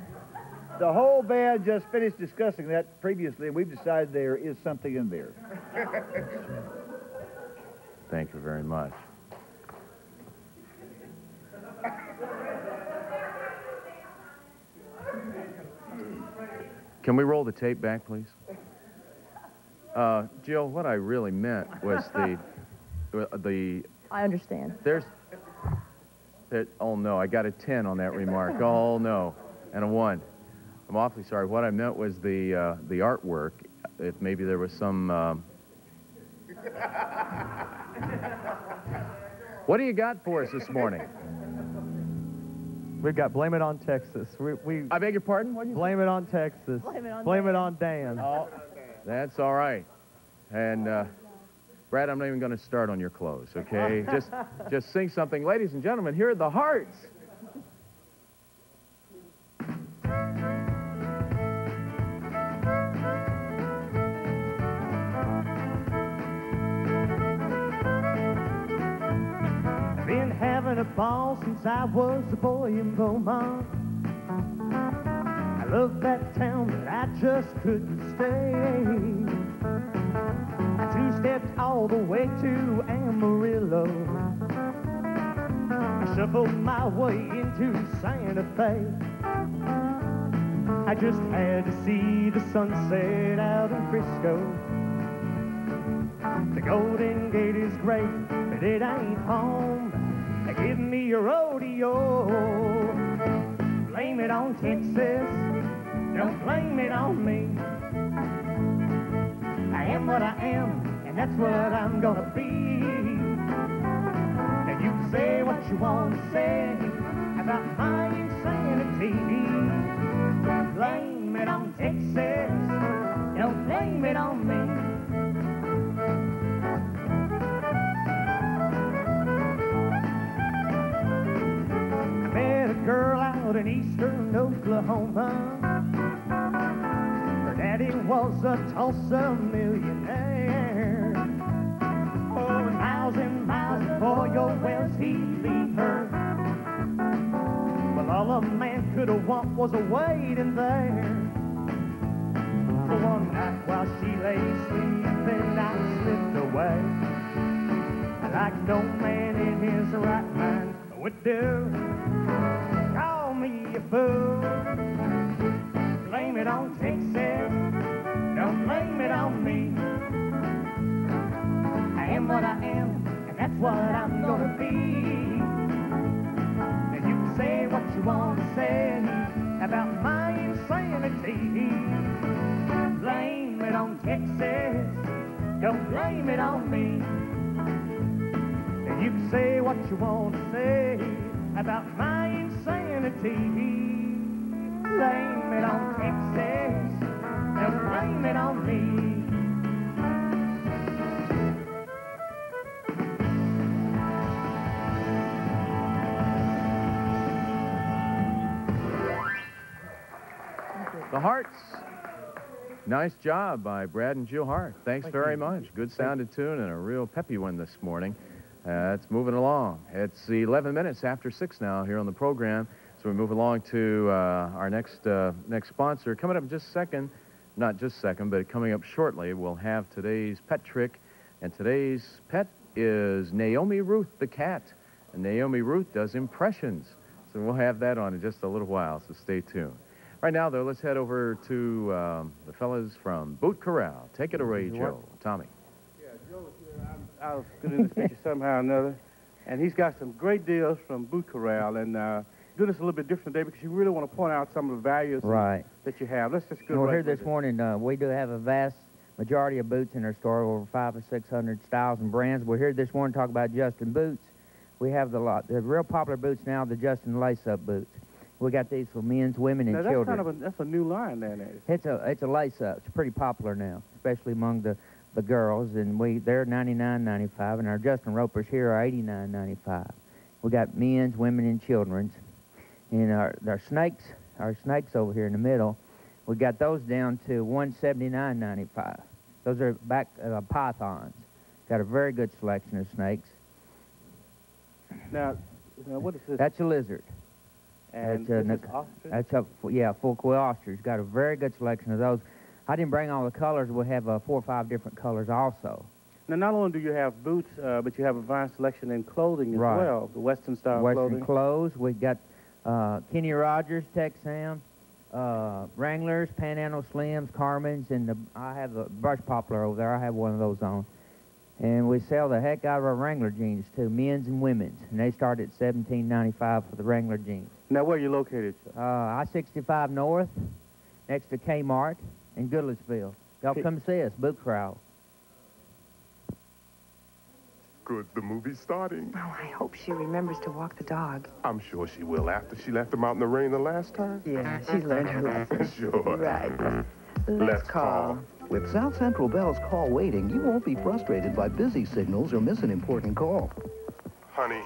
the whole band just finished discussing that previously, and we've decided there is something in there. Thank you very much. Can we roll the tape back, please? Jill, what I really meant was the... I understand. Oh, no, I got a 10 on that remark. Oh, no, and a 1. I'm awfully sorry. What I meant was the artwork. If maybe there was some... What do you got for us this morning? We've got Blame It on Texas. I beg your pardon? What do you Blame It on Texas. Blame it on Dan. Oh, that's all right. And Brad, I'm not even going to start on your clothes, okay? just sing something. Ladies and gentlemen, here are the Hearts. A ball since I was a boy in Beaumont. I loved that town, but I just couldn't stay. I two-stepped all the way to Amarillo. I shuffled my way into Santa Fe. I just had to see the sunset out in Frisco. The Golden Gate is great, but it ain't home. Give me a rodeo. Blame it on Texas. Don't blame it on me. I am what I am, and that's what I'm gonna be. And you can say what you want to say about my insanity. Blame it on Texas. Don't blame it on me. Girl out in eastern Oklahoma. Her daddy was a Tulsa millionaire. Oh, miles and miles before your wells he'd leave her. Well, all a man could have want was a waiting there. For one night while she lay sleeping, I slipped away. Like no man in his right mind would do. Call me a fool. what I'm gonna be. And you can say what you want to say about my insanity. Blame it on Texas, don't blame it on me. And you can say what you want to say about my insanity. Blame it on Texas, don't blame it on me. The Hearts. Nice job by Brad and Jill Hart. Thanks very much. Good sounded tune and a real peppy one this morning. It's moving along. It's 11 minutes after 6 now here on the program. So we move along to our next sponsor. Coming up in just a second, not just second, but coming up shortly, we'll have today's pet trick. And today's pet is Naomi Ruth the cat. And Naomi Ruth does impressions. So we'll have that on in just a little while, so stay tuned. Right now, though, let's head over to the fellas from Boot Corral. Take it away, Joe. Tommy. Yeah, Joe's here. I was good in this picture somehow or another. And he's got some great deals from Boot Corral. And do this a little bit different today because you really want to point out some of the values that you have. Let's just go right here this morning. We do have a vast majority of boots in our store, over 500 to 600 styles and brands. We're here this morning to talk about Justin boots. We have the real popular boots now, the Justin lace-up boots. We got these for men's, women, and children. That's a new line there. It's a lace-up. It's pretty popular now, especially among the girls. And they're $99.95, and our Justin Ropers here are $89.95. We got men's, women, and children's. And our snakes over here in the middle, we got those down to $179.95. Those are back pythons. Got a very good selection of snakes. Now what is this? That's a lizard. And that's a full quill ostrich. Got a very good selection of those. I didn't bring all the colors. We'll have 4 or 5 different colors also. Now, not only do you have boots, but you have a vast selection in clothing as well. The Western-style clothing. Western clothes. We've got Kenny Rogers, Texam, Wranglers, Panhandle Slims, Carmens, and I have a brush poplar over there. I have one of those on. And we sell the heck out of our Wrangler jeans, too, men's and women's. And they start at $17.95 for the Wrangler jeans. Now, where are you located, sir? I-65 North, next to Kmart in Goodlettsville. Y'all come see us, Boot Corral. Good, the movie's starting. Oh, I hope she remembers to walk the dog. I'm sure she will after she left him out in the rain the last time. Yeah, she's learned her lesson. Sure. Right. Let's call. With South Central Bell's call waiting, you won't be frustrated by busy signals or miss an important call. Honey,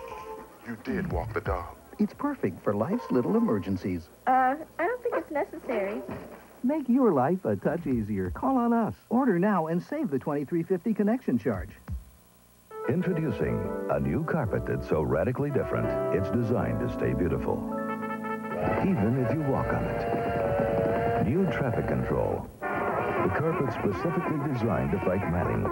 you did walk the dog. It's perfect for life's little emergencies. I don't think it's necessary. Make your life a touch easier. Call on us. Order now and save the $23.50 connection charge. Introducing a new carpet that's so radically different, it's designed to stay beautiful, even if you walk on it. New Traffic Control. The carpet specifically designed to fight matting.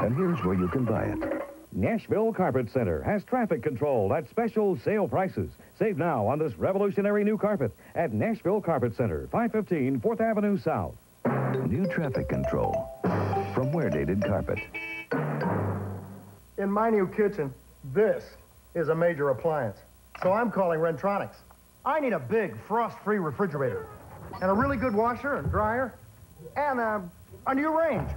And here's where you can buy it. Nashville Carpet Center has Traffic Control at special sale prices. Save now on this revolutionary new carpet at Nashville Carpet Center, 515 4th Avenue South. New Traffic Control. From where dated carpet. In my new kitchen, this is a major appliance. So I'm calling Rentronics. I need a big frost-free refrigerator and a really good washer and dryer and a new range.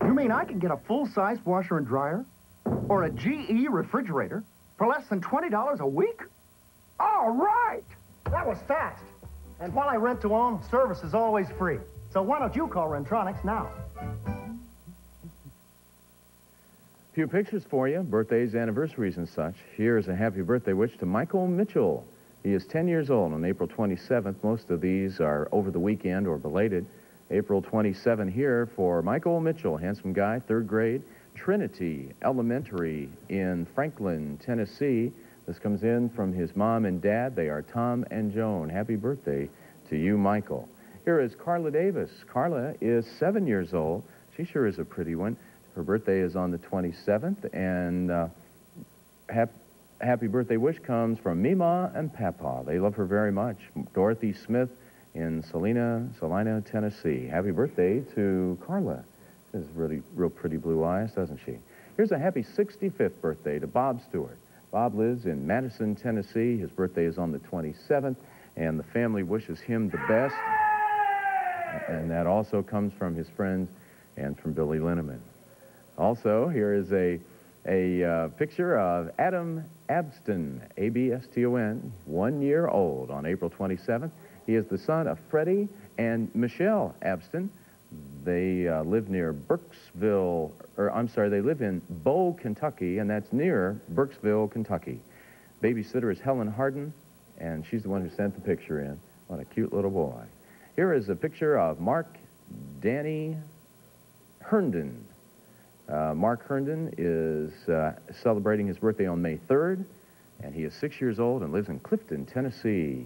You mean I can get a full-size washer and dryer or a GE refrigerator for less than $20 a week? All right! That was fast. And while I rent to own, service is always free. So why don't you call Rentronics now? A few pictures for you, birthdays, anniversaries, and such. Here's a happy birthday wish to Michael Mitchell. He is 10 years old on April 27th. Most of these are over the weekend or belated. April 27 here for Michael Mitchell, handsome guy, 3rd grade, Trinity Elementary in Franklin, Tennessee. This comes in from his mom and dad. They are Tom and Joan. Happy birthday to you, Michael. Here is Carla Davis. Carla is 7 years old. She sure is a pretty one. Her birthday is on the 27th, and happy birthday wish comes from Mima and Papa. They love her very much. Dorothy Smith in Salina, Tennessee. Happy birthday to Carla. She has really real pretty blue eyes, doesn't she? Here's a happy 65th birthday to Bob Stewart. Bob lives in Madison, Tennessee. His birthday is on the 27th, and the family wishes him the best. And that also comes from his friends and from Billy Linneman. Also, here is a picture of Adam Abston, A-B-S-T-O-N, 1 year old on April 27th. He is the son of Freddie and Michelle Abston. They live near Burkesville, or I'm sorry, they live in Bow, Kentucky, and that's near Burkesville, Kentucky. Babysitter is Helen Harden, and she's the one who sent the picture in. What a cute little boy. Here is a picture of Mark Danny Herndon. Mark Herndon is celebrating his birthday on May 3rd, and he is 6 years old and lives in Clifton, Tennessee.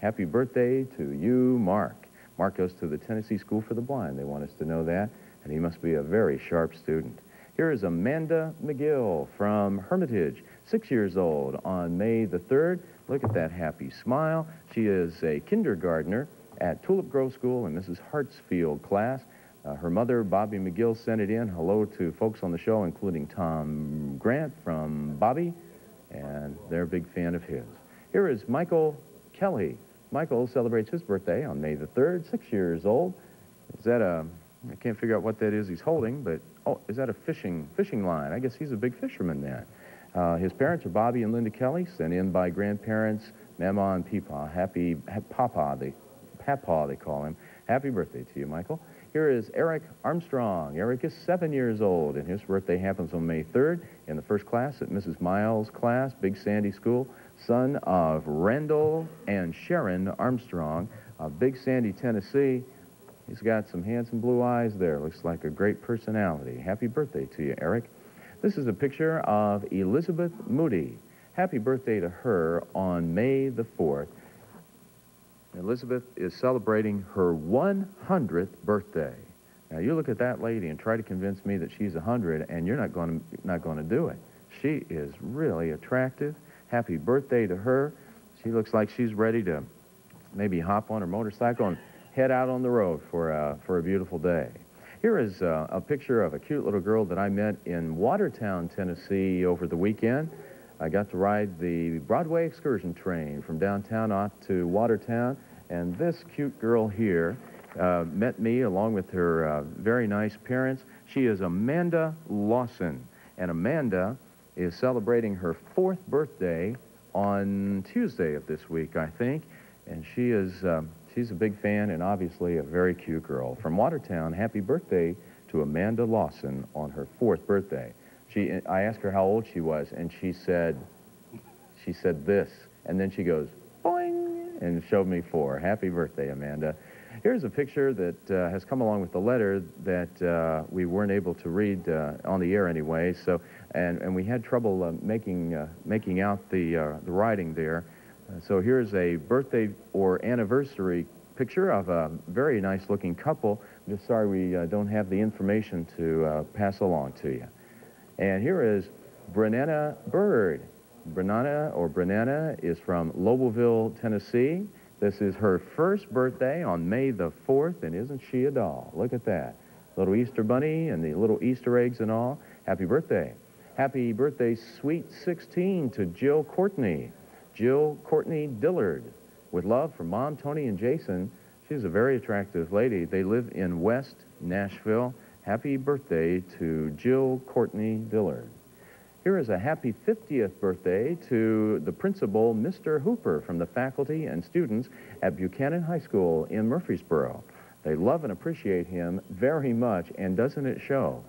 Happy birthday to you, Mark. Mark goes to the Tennessee School for the Blind. They want us to know that, and he must be a very sharp student. Here is Amanda McGill from Hermitage, 6 years old on May the 3rd. Look at that happy smile. She is a kindergartner at Tulip Grove School in Mrs. Hartsfield's class. Her mother, Bobby McGill, sent it in. Hello to folks on the show, including Tom Grant from Bobby, and they're a big fan of his. Here is Michael Kelly. Michael celebrates his birthday on May the 3rd, 6 years old. Is that a, I can't figure out what that is he's holding, but, oh, is that a fishing line? I guess he's a big fisherman then. His parents are Bobby and Linda Kelly, sent in by grandparents, Mama and Peepaw. Happy, Papa, the Papa they call him. Happy birthday to you, Michael. Here is Eric Armstrong. Eric is 7 years old, and his birthday happens on May 3rd in the first class at Mrs. Miles' class, Big Sandy School. Son of Randall and Sharon Armstrong of Big Sandy, Tennessee. He's got some handsome blue eyes there. Looks like a great personality. Happy birthday to you, Eric. This is a picture of Elizabeth Moody. Happy birthday to her on May the 4th. Elizabeth is celebrating her 100th birthday. Now, you look at that lady and try to convince me that she's 100, and you're not going to do it. She is really attractive. Happy birthday to her. She looks like she's ready to maybe hop on her motorcycle and head out on the road for a beautiful day. Here is a picture of a cute little girl that I met in Watertown, Tennessee over the weekend. I got to ride the Broadway excursion train from downtown out to Watertown, and this cute girl here met me along with her very nice parents. She is Amanda Lawson, and Amanda is celebrating her fourth birthday on Tuesday of this week, I think, and she is she's a big fan and obviously a very cute girl. From Watertown, happy birthday to Amanda Lawson on her fourth birthday. I asked her how old she was, and she said this, and then she goes, boing, and showed me four. Happy birthday, Amanda. Here's a picture that has come along with the letter that we weren't able to read on the air anyway, so, and we had trouble making out the writing there. So here's a birthday or anniversary picture of a very nice-looking couple. I'm just sorry we don't have the information to pass along to you. And here is Brennana Bird. Brennana is from Lobelville, Tennessee. This is her first birthday on May the 4th, and isn't she a doll? Look at that. Little Easter bunny and the little Easter eggs and all. Happy birthday. Happy birthday, sweet 16, to Jill Courtney. Jill Courtney Dillard. With love from Mom, Tony, and Jason. She's a very attractive lady. They live in West Nashville. Happy birthday to Jill Courtney Dillard. Here is a happy 50th birthday to the principal, Mr. Hooper, from the faculty and students at Buchanan High School in Murfreesboro. They love and appreciate him very much, and doesn't it show?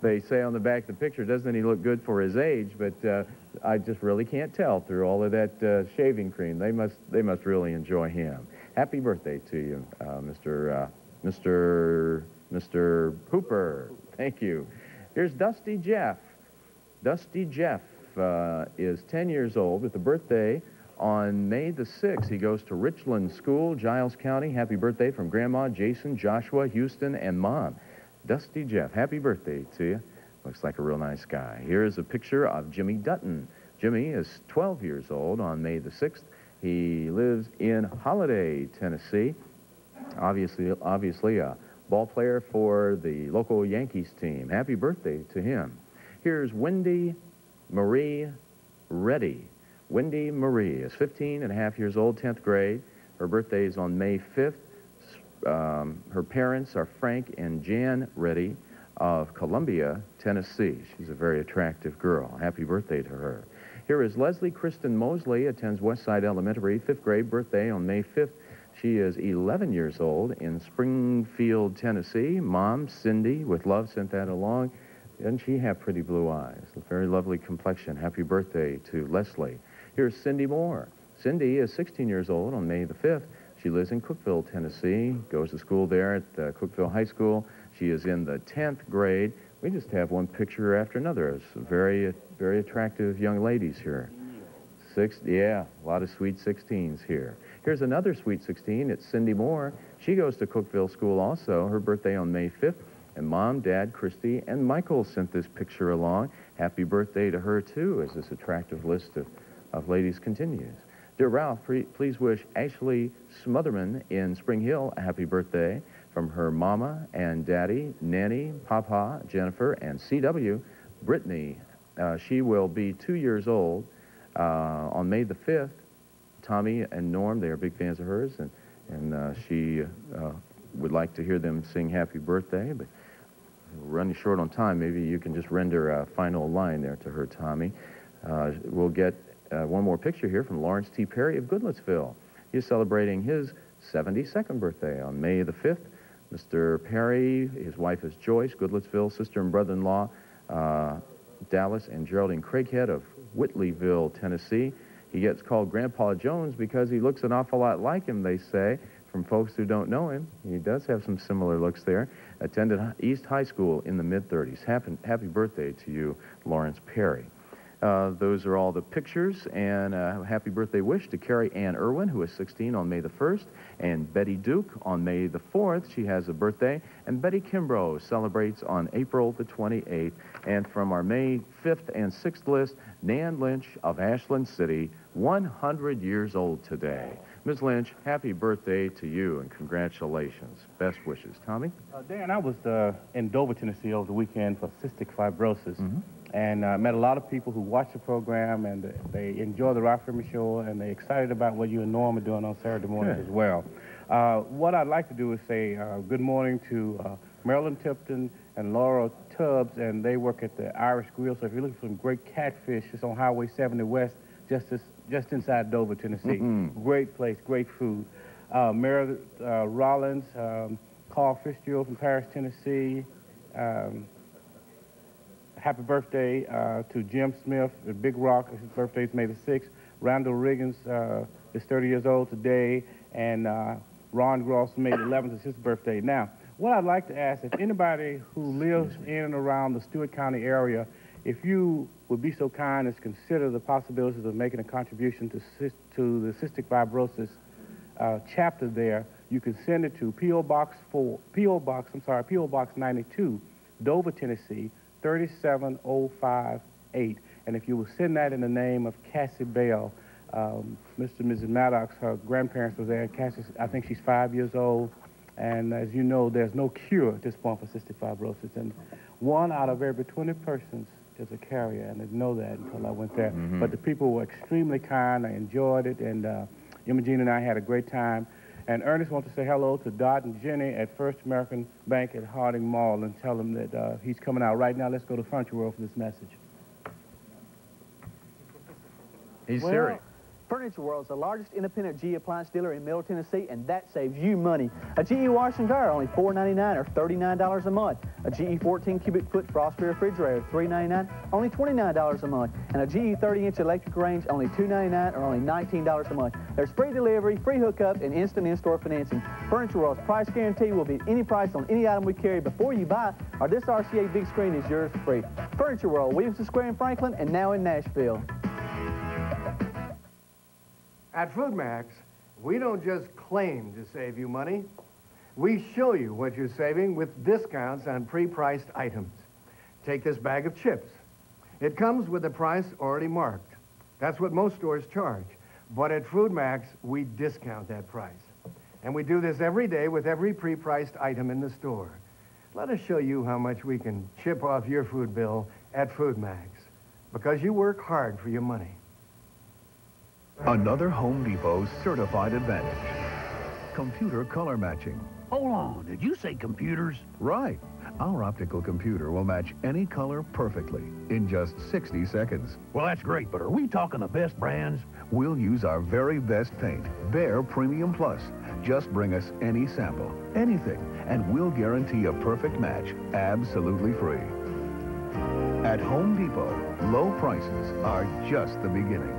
They say on the back of the picture, doesn't he look good for his age, but I just really can't tell through all of that shaving cream. They must really enjoy him. Happy birthday to you, Mr. Hooper. Thank you. Here's Dusty Jeff. Dusty Jeff is 10 years old with a birthday on May the 6th. He goes to Richland School, Giles County. Happy birthday from Grandma, Jason, Joshua, Houston, and Mom. Dusty Jeff, happy birthday to you. Looks like a real nice guy. Here's a picture of Jimmy Dutton. Jimmy is 12 years old on May the 6th. He lives in Holiday, Tennessee. Obviously a ball player for the local Yankees team. Happy birthday to him. Here's Wendy Marie Reddy. Wendy Marie is 15 and a half years old, 10th grade. Her birthday is on May 5th. Her parents are Frank and Jan Reddy of Columbia, Tennessee. She's a very attractive girl. Happy birthday to her. Here is Leslie Kristen Mosley, attends Westside Elementary, 5th grade, birthday on May 5th. She is 11 years old in Springfield, Tennessee. Mom, Cindy, with love, sent that along. Doesn't she have pretty blue eyes? A very lovely complexion. Happy birthday to Leslie. Here's Cindy Moore. Cindy is 16 years old on May the 5th. She lives in Cookeville, Tennessee, goes to school there at Cookeville High School. She is in the 10th grade. We just have one picture after another. Some very, very attractive young ladies here. Yeah, a lot of sweet 16s here. Here's another sweet 16. It's Cindy Moore. She goes to Cookeville School also. Her birthday on May 5th. And Mom, Dad, Christy, and Michael sent this picture along. Happy birthday to her, too, as this attractive list of ladies continues. Dear Ralph, please wish Ashley Smotherman in Spring Hill a happy birthday from her mama and daddy, nanny, papa, Jennifer, and CW, Brittany. She will be 2 years old on May the 5th. Tommy and Norm, they are big fans of hers, and she would like to hear them sing happy birthday, but we're running short on time. Maybe you can just render a final line there to her, Tommy. We'll get one more picture here from Lawrence T. Perry of Goodlettsville. He's celebrating his 72nd birthday on May the 5th. Mr. Perry, his wife is Joyce, Goodlettsville, sister and brother-in-law, Dallas and Geraldine Craighead of Whitleyville, Tennessee. He gets called Grandpa Jones because he looks an awful lot like him, they say, from folks who don't know him. He does have some similar looks there. Attended East High School in the mid-30s. Happy birthday to you, Lawrence Perry. Those are all the pictures, and a happy birthday wish to Carrie Ann Irwin, who is 16 on May the 1st, and Betty Duke on May the 4th. She has a birthday, and Betty Kimbrough celebrates on April the 28th. And from our May 5th and 6th list, Nan Lynch of Ashland City, 100 years old today. Ms. Lynch, happy birthday to you, and congratulations. Best wishes. Tommy? Dan, I was in Dover, Tennessee over the weekend for cystic fibrosis. And I met a lot of people who watch the program, and they enjoy the Ralph Remy Show, and they're excited about what you and Norm are doing on Saturday morning as well. What I'd like to do is say good morning to Marilyn Tipton and Laura Tubbs, and they work at the Irish Grill. So if you're looking for some great catfish, it's on Highway 70 West, just inside Dover, Tennessee. Great place, great food. Mary Rollins, Carl Fitzgerald from Paris, Tennessee. Happy birthday to Jim Smith at Big Rock. His birthday is May the 6th. Randall Riggins is 30 years old today, and Ron Gross, May the 11th, is his birthday. Now, what I'd like to ask, if anybody who lives in and around the Stewart County area, if you would be so kind as to consider the possibilities of making a contribution to the cystic fibrosis chapter there, you can send it to PO Box 92, Dover, Tennessee, 37058. And if you will send that in the name of Cassie Bell, Mr. and Mrs. Maddox, her grandparents were there. Cassie, I think she's 5 years old. And as you know, there's no cure at this point for cystic fibrosis. And one out of every 20 persons is a carrier. And I didn't know that until I went there. But the people were extremely kind. I enjoyed it. And Imogene and I had a great time. And Ernest wants to say hello to Dot and Jenny at First American Bank at Harding Mall and tell them that he's coming out right now. Let's go to Frontier World for this message. He's serious. Furniture World is the largest independent GE appliance dealer in Middle Tennessee, and that saves you money. A GE wash and dryer, only $4.99 or $39 a month. A GE 14 cubic foot frost-free refrigerator, $3.99, only $29 a month. And a GE 30-inch electric range, only $2.99 or only $19 a month. There's free delivery, free hookup, and instant in-store financing. Furniture World's price guarantee will beat any price on any item we carry before you buy, or this RCA big screen is yours for free. Furniture World, Williamson Square in Franklin, and now in Nashville. At FoodMax, we don't just claim to save you money. We show you what you're saving with discounts on pre-priced items. Take this bag of chips. It comes with the price already marked. That's what most stores charge. But at FoodMax, we discount that price. And we do this every day with every pre-priced item in the store. Let us show you how much we can chip off your food bill at FoodMax, because you work hard for your money. Another Home Depot certified advantage. Computer color matching. Hold on, did you say computers? Right. Our optical computer will match any color perfectly in just 60 seconds. Well, that's great, but are we talking the best brands? We'll use our very best paint, Behr Premium Plus. Just bring us any sample, anything, and we'll guarantee a perfect match, absolutely free. At Home Depot, low prices are just the beginning.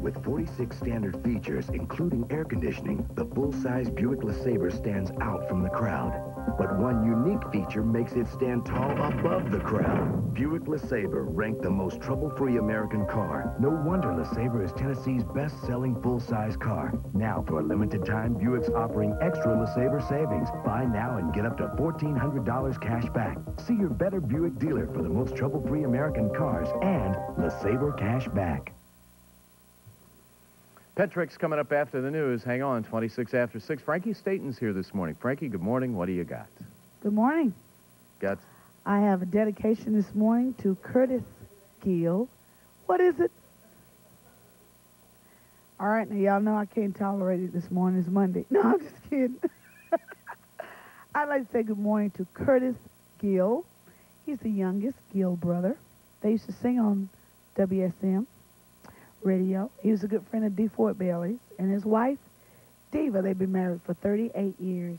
With 46 standard features, including air conditioning, the full-size Buick LeSabre stands out from the crowd. But one unique feature makes it stand tall above the crowd. Buick LeSabre, ranked the most trouble-free American car. No wonder LeSabre is Tennessee's best-selling full-size car. Now, for a limited time, Buick's offering extra LeSabre savings. Buy now and get up to $1,400 cash back. See your better Buick dealer for the most trouble-free American cars and LeSabre cash back. Petrick's coming up after the news. Hang on, 26 after 6. Frankie Staten's here this morning. Frankie, good morning. What do you got? Good morning. I have a dedication this morning to Curtis Gill. What is it? All right, now y'all know I can't tolerate it this morning. It's Monday. No, I'm just kidding. I'd like to say good morning to Curtis Gill. He's the youngest Gill brother. They used to sing on WSM radio. He was a good friend of D. Ford Bailey's and his wife, Diva. They've been married for 38 years.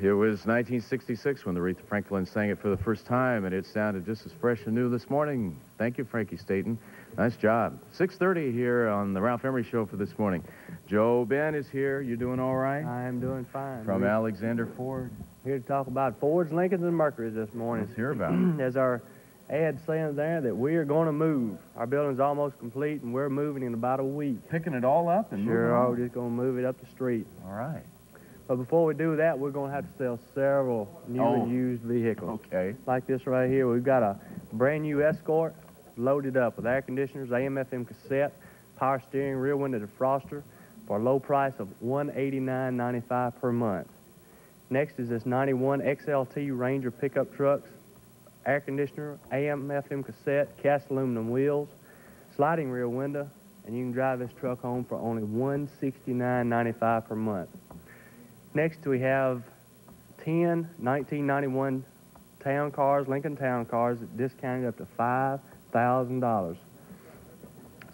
It was 1966 when Aretha Franklin sang it for the first time, and it sounded just as fresh and new this morning. Thank you, Frankie Staten. Nice job. 6:30 here on the Ralph Emery Show for this morning. Joe Ben is here. You doing all right? I'm doing fine. From Alexander Ford. Here to talk about Fords, Lincolns, and Mercurys this morning. Let's hear about it. There's our ad saying there that we are going to move. Our building's almost complete, and we're moving in about a week. Picking it all up and moving? Sure are. We're just going to move it up the street. All right. But before we do that, we're going to have to sell several new and used vehicles. Okay. Like this right here. We've got a brand new Escort loaded up with air conditioners, AM/FM cassette, power steering, rear window defroster for a low price of $189.95 per month. Next is this 91 XLT Ranger pickup trucks, air conditioner, AM/FM cassette, cast aluminum wheels, sliding rear window, and you can drive this truck home for only $169.95 per month. Next, we have 10 1991 town cars, Lincoln town cars, discounted up to $5,000.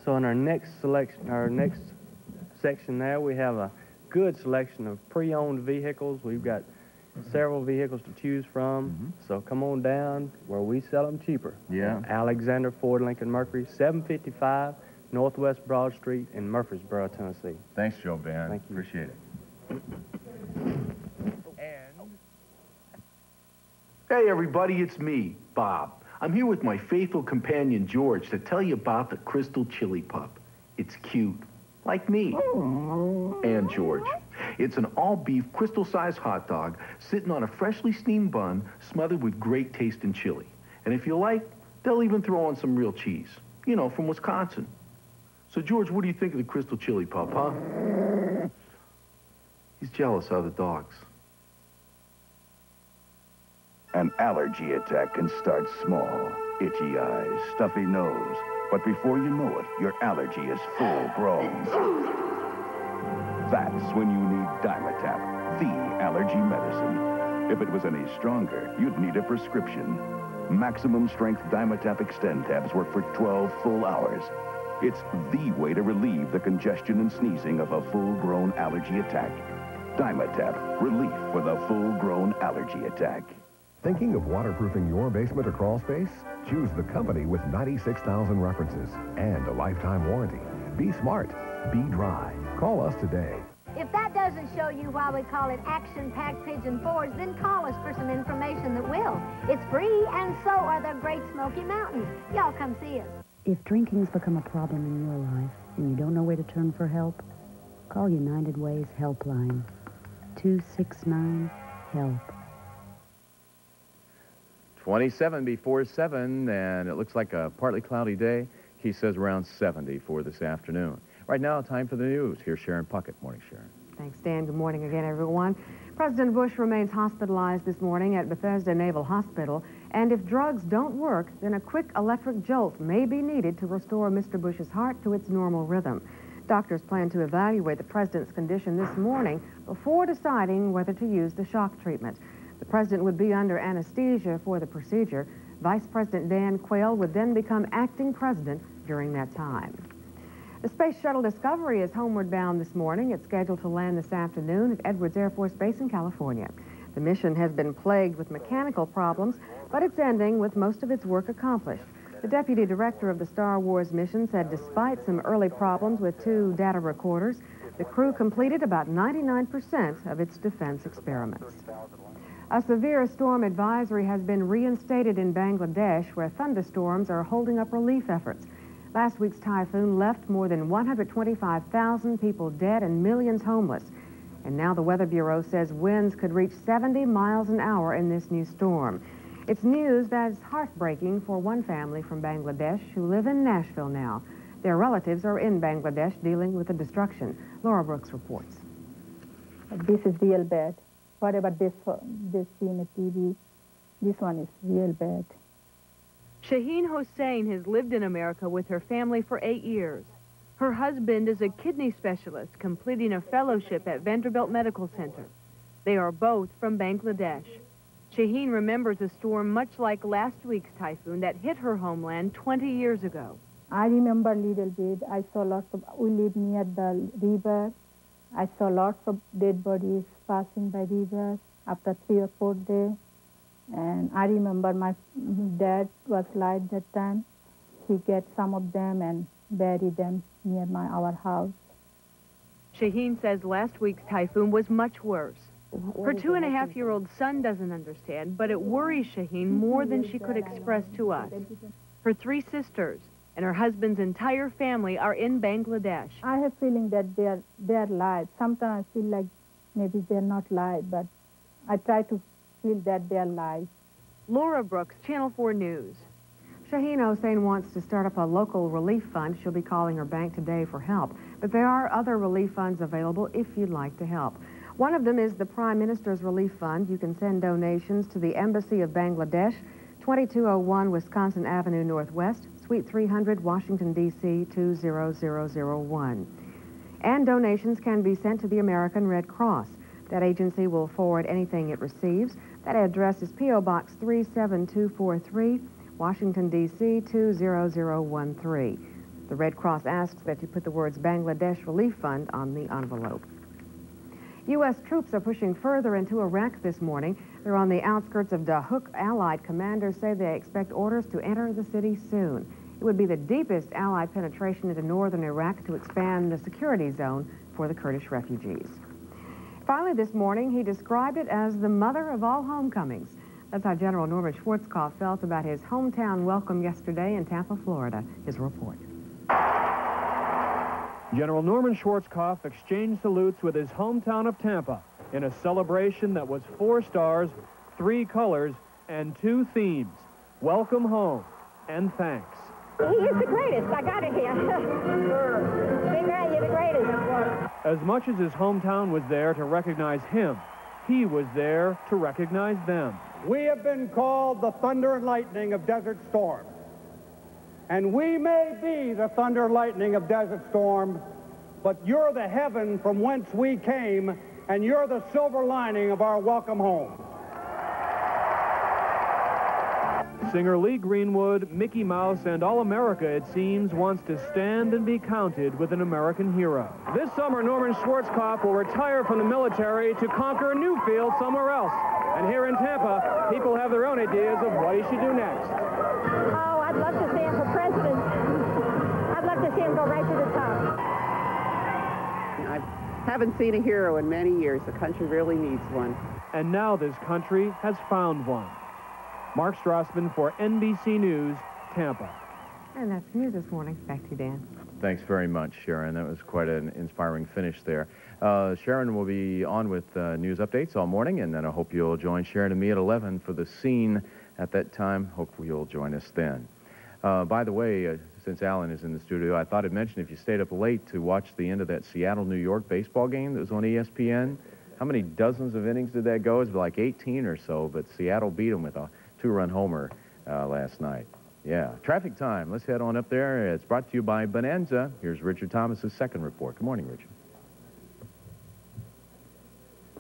So in our next selection, our next section there, we have a good selection of pre-owned vehicles. We've got several vehicles to choose from. So come on down where we sell them cheaper. Yeah. Alexander Ford Lincoln Mercury, 755 Northwest Broad Street in Murfreesboro, Tennessee. Thanks, Joe Ben. Thank you. Appreciate it. Hey everybody, it's me, Bob. I'm here with my faithful companion George to tell you about the Crystal Chili Pup. It's cute, like me and George. It's an all-beef, crystal-sized hot dog sitting on a freshly steamed bun smothered with great taste and chili. And if you like, they'll even throw on some real cheese, you know, from Wisconsin. So George, what do you think of the Crystal Chili Pup, huh? He's jealous of the dogs. An allergy attack can start small. Itchy eyes, stuffy nose. But before you know it, your allergy is full grown. That's when you need Dimetap, the allergy medicine. If it was any stronger, you'd need a prescription. Maximum strength Dimetap Extend tabs work for 12 full hours. It's the way to relieve the congestion and sneezing of a full-grown allergy attack. Dimetap, relief for the full-grown allergy attack. Thinking of waterproofing your basement or crawl space? Choose the company with 96,000 references and a lifetime warranty. Be smart. Be dry. Call us today. If that doesn't show you why we call it action-packed Pigeon Fords, then call us for some information that will. It's free, and so are the Great Smoky Mountains. Y'all come see us. If drinking's become a problem in your life and you don't know where to turn for help, call United Way's helpline, 269-HELP. 27 before 7, and it looks like a partly cloudy day. He says around 70 for this afternoon. Right now, time for the news. Here's Sharon Puckett. Morning, Sharon. Thanks, Dan. Good morning again, everyone. President Bush remains hospitalized this morning at Bethesda Naval Hospital, and if drugs don't work, then a quick electric jolt may be needed to restore Mr. Bush's heart to its normal rhythm. Doctors plan to evaluate the president's condition this morning before deciding whether to use the shock treatment. The president would be under anesthesia for the procedure. Vice President Dan Quayle would then become acting president during that time. The Space Shuttle Discovery is homeward bound this morning. It's scheduled to land this afternoon at Edwards Air Force Base in California. The mission has been plagued with mechanical problems, but it's ending with most of its work accomplished. The deputy director of the Star Wars mission said despite some early problems with two data recorders, the crew completed about 99% of its defense experiments. A severe storm advisory has been reinstated in Bangladesh, where thunderstorms are holding up relief efforts. Last week's typhoon left more than 125,000 people dead and millions homeless. And now the Weather Bureau says winds could reach 70 miles an hour in this new storm. It's news that's heartbreaking for one family from Bangladesh who live in Nashville now. Their relatives are in Bangladesh dealing with the destruction. Laura Brooks reports. This is real bad. Whatever they see on the TV, this one is real bad. Shaheen Hossein has lived in America with her family for 8 years. Her husband is a kidney specialist completing a fellowship at Vanderbilt Medical Center. They are both from Bangladesh. Shaheen remembers a storm much like last week's typhoon that hit her homeland 20 years ago. I remember a little bit. I saw lots of, we live near the river. I saw lots of dead bodies passing by rivers. after 3 or 4 days. And I remember my dad was alive that time. He get some of them and bury them near our house. Shaheen says last week's typhoon was much worse. Her 2.5-year-old son doesn't understand, but it worries Shaheen more than she could express to us. Her 3 sisters and her husband's entire family are in Bangladesh. I have feeling that they're alive. Sometimes I feel like maybe they're not alive, but I try to feel that they're alive. Laura Brooks, Channel 4 News. Shaheen Hossain wants to start up a local relief fund. She'll be calling her bank today for help. But there are other relief funds available if you'd like to help. One of them is the Prime Minister's Relief Fund. You can send donations to the Embassy of Bangladesh, 2201 Wisconsin Avenue Northwest, Suite 300, Washington, D.C., 20001. And donations can be sent to the American Red Cross. That agency will forward anything it receives. That address is P.O. Box 37243, Washington, D.C., 20013. The Red Cross asks that you put the words Bangladesh Relief Fund on the envelope. U.S. troops are pushing further into Iraq this morning. They're on the outskirts of Dahouk. Allied commanders say they expect orders to enter the city soon. It would be the deepest Allied penetration into northern Iraq to expand the security zone for the Kurdish refugees. Finally this morning, he described it as the mother of all homecomings. That's how General Norman Schwarzkopf felt about his hometown welcome yesterday in Tampa, Florida. His report. General Norman Schwarzkopf exchanged salutes with his hometown of Tampa in a celebration that was 4 stars, 3 colors, and 2 themes, welcome home and thanks. He is the greatest. I got it here. Big man, you're the greatest. As much as his hometown was there to recognize him, he was there to recognize them. We have been called the thunder and lightning of Desert Storm. And we may be the thunder and lightning of Desert Storm, but you're the heaven from whence we came, and you're the silver lining of our welcome home. Singer Lee Greenwood, Mickey Mouse, and All America, it seems, wants to stand and be counted with an American hero. This summer, Norman Schwarzkopf will retire from the military to conquer a new field somewhere else. And here in Tampa, people have their own ideas of what he should do next. Oh, I'd love to see him for president. I'd love to see him go right to the top. I haven't seen a hero in many years. The country really needs one. And now this country has found one. Mark Strassman for NBC News, Tampa. And that's news this morning. Back to you, Dan. Thanks very much, Sharon. That was quite an inspiring finish there. Sharon will be on with news updates all morning, and then I hope you'll join Sharon and me at 11 for the scene at that time. Hopefully you'll join us then. By the way, since Alan is in the studio, I thought I'd mention if you stayed up late to watch the end of that Seattle-New York baseball game that was on ESPN, how many dozens of innings did that go? It was like 18 or so, but Seattle beat them with a 2-run homer last night. Yeah, traffic time. Let's head on up there. It's brought to you by Bonanza. Here's Richard Thomas's second report. Good morning, Richard.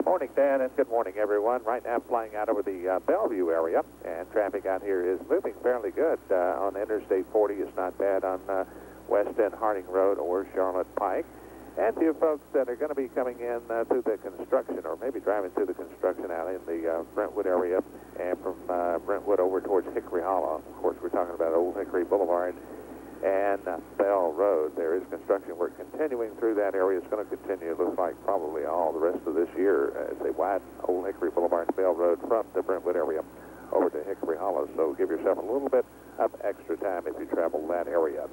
Morning, Dan, and good morning, everyone. Right now, flying out over the Bellevue area, and traffic out here is moving fairly good. On Interstate 40, it's not bad on West End Harding Road or Charlotte Pike. And to you folks that are going to be coming in through the construction, or maybe driving through the construction out in the Brentwood area, and from Brentwood over towards Hickory Hollow. Of course, we're talking about Old Hickory Boulevard and Bell Road. There is construction work continuing through that area. It's going to continue, it looks like, probably all the rest of this year as they widen Old Hickory Boulevard and Bell Road from the Brentwood area over to Hickory Hollow. So give yourself a little bit of extra time if you travel that area.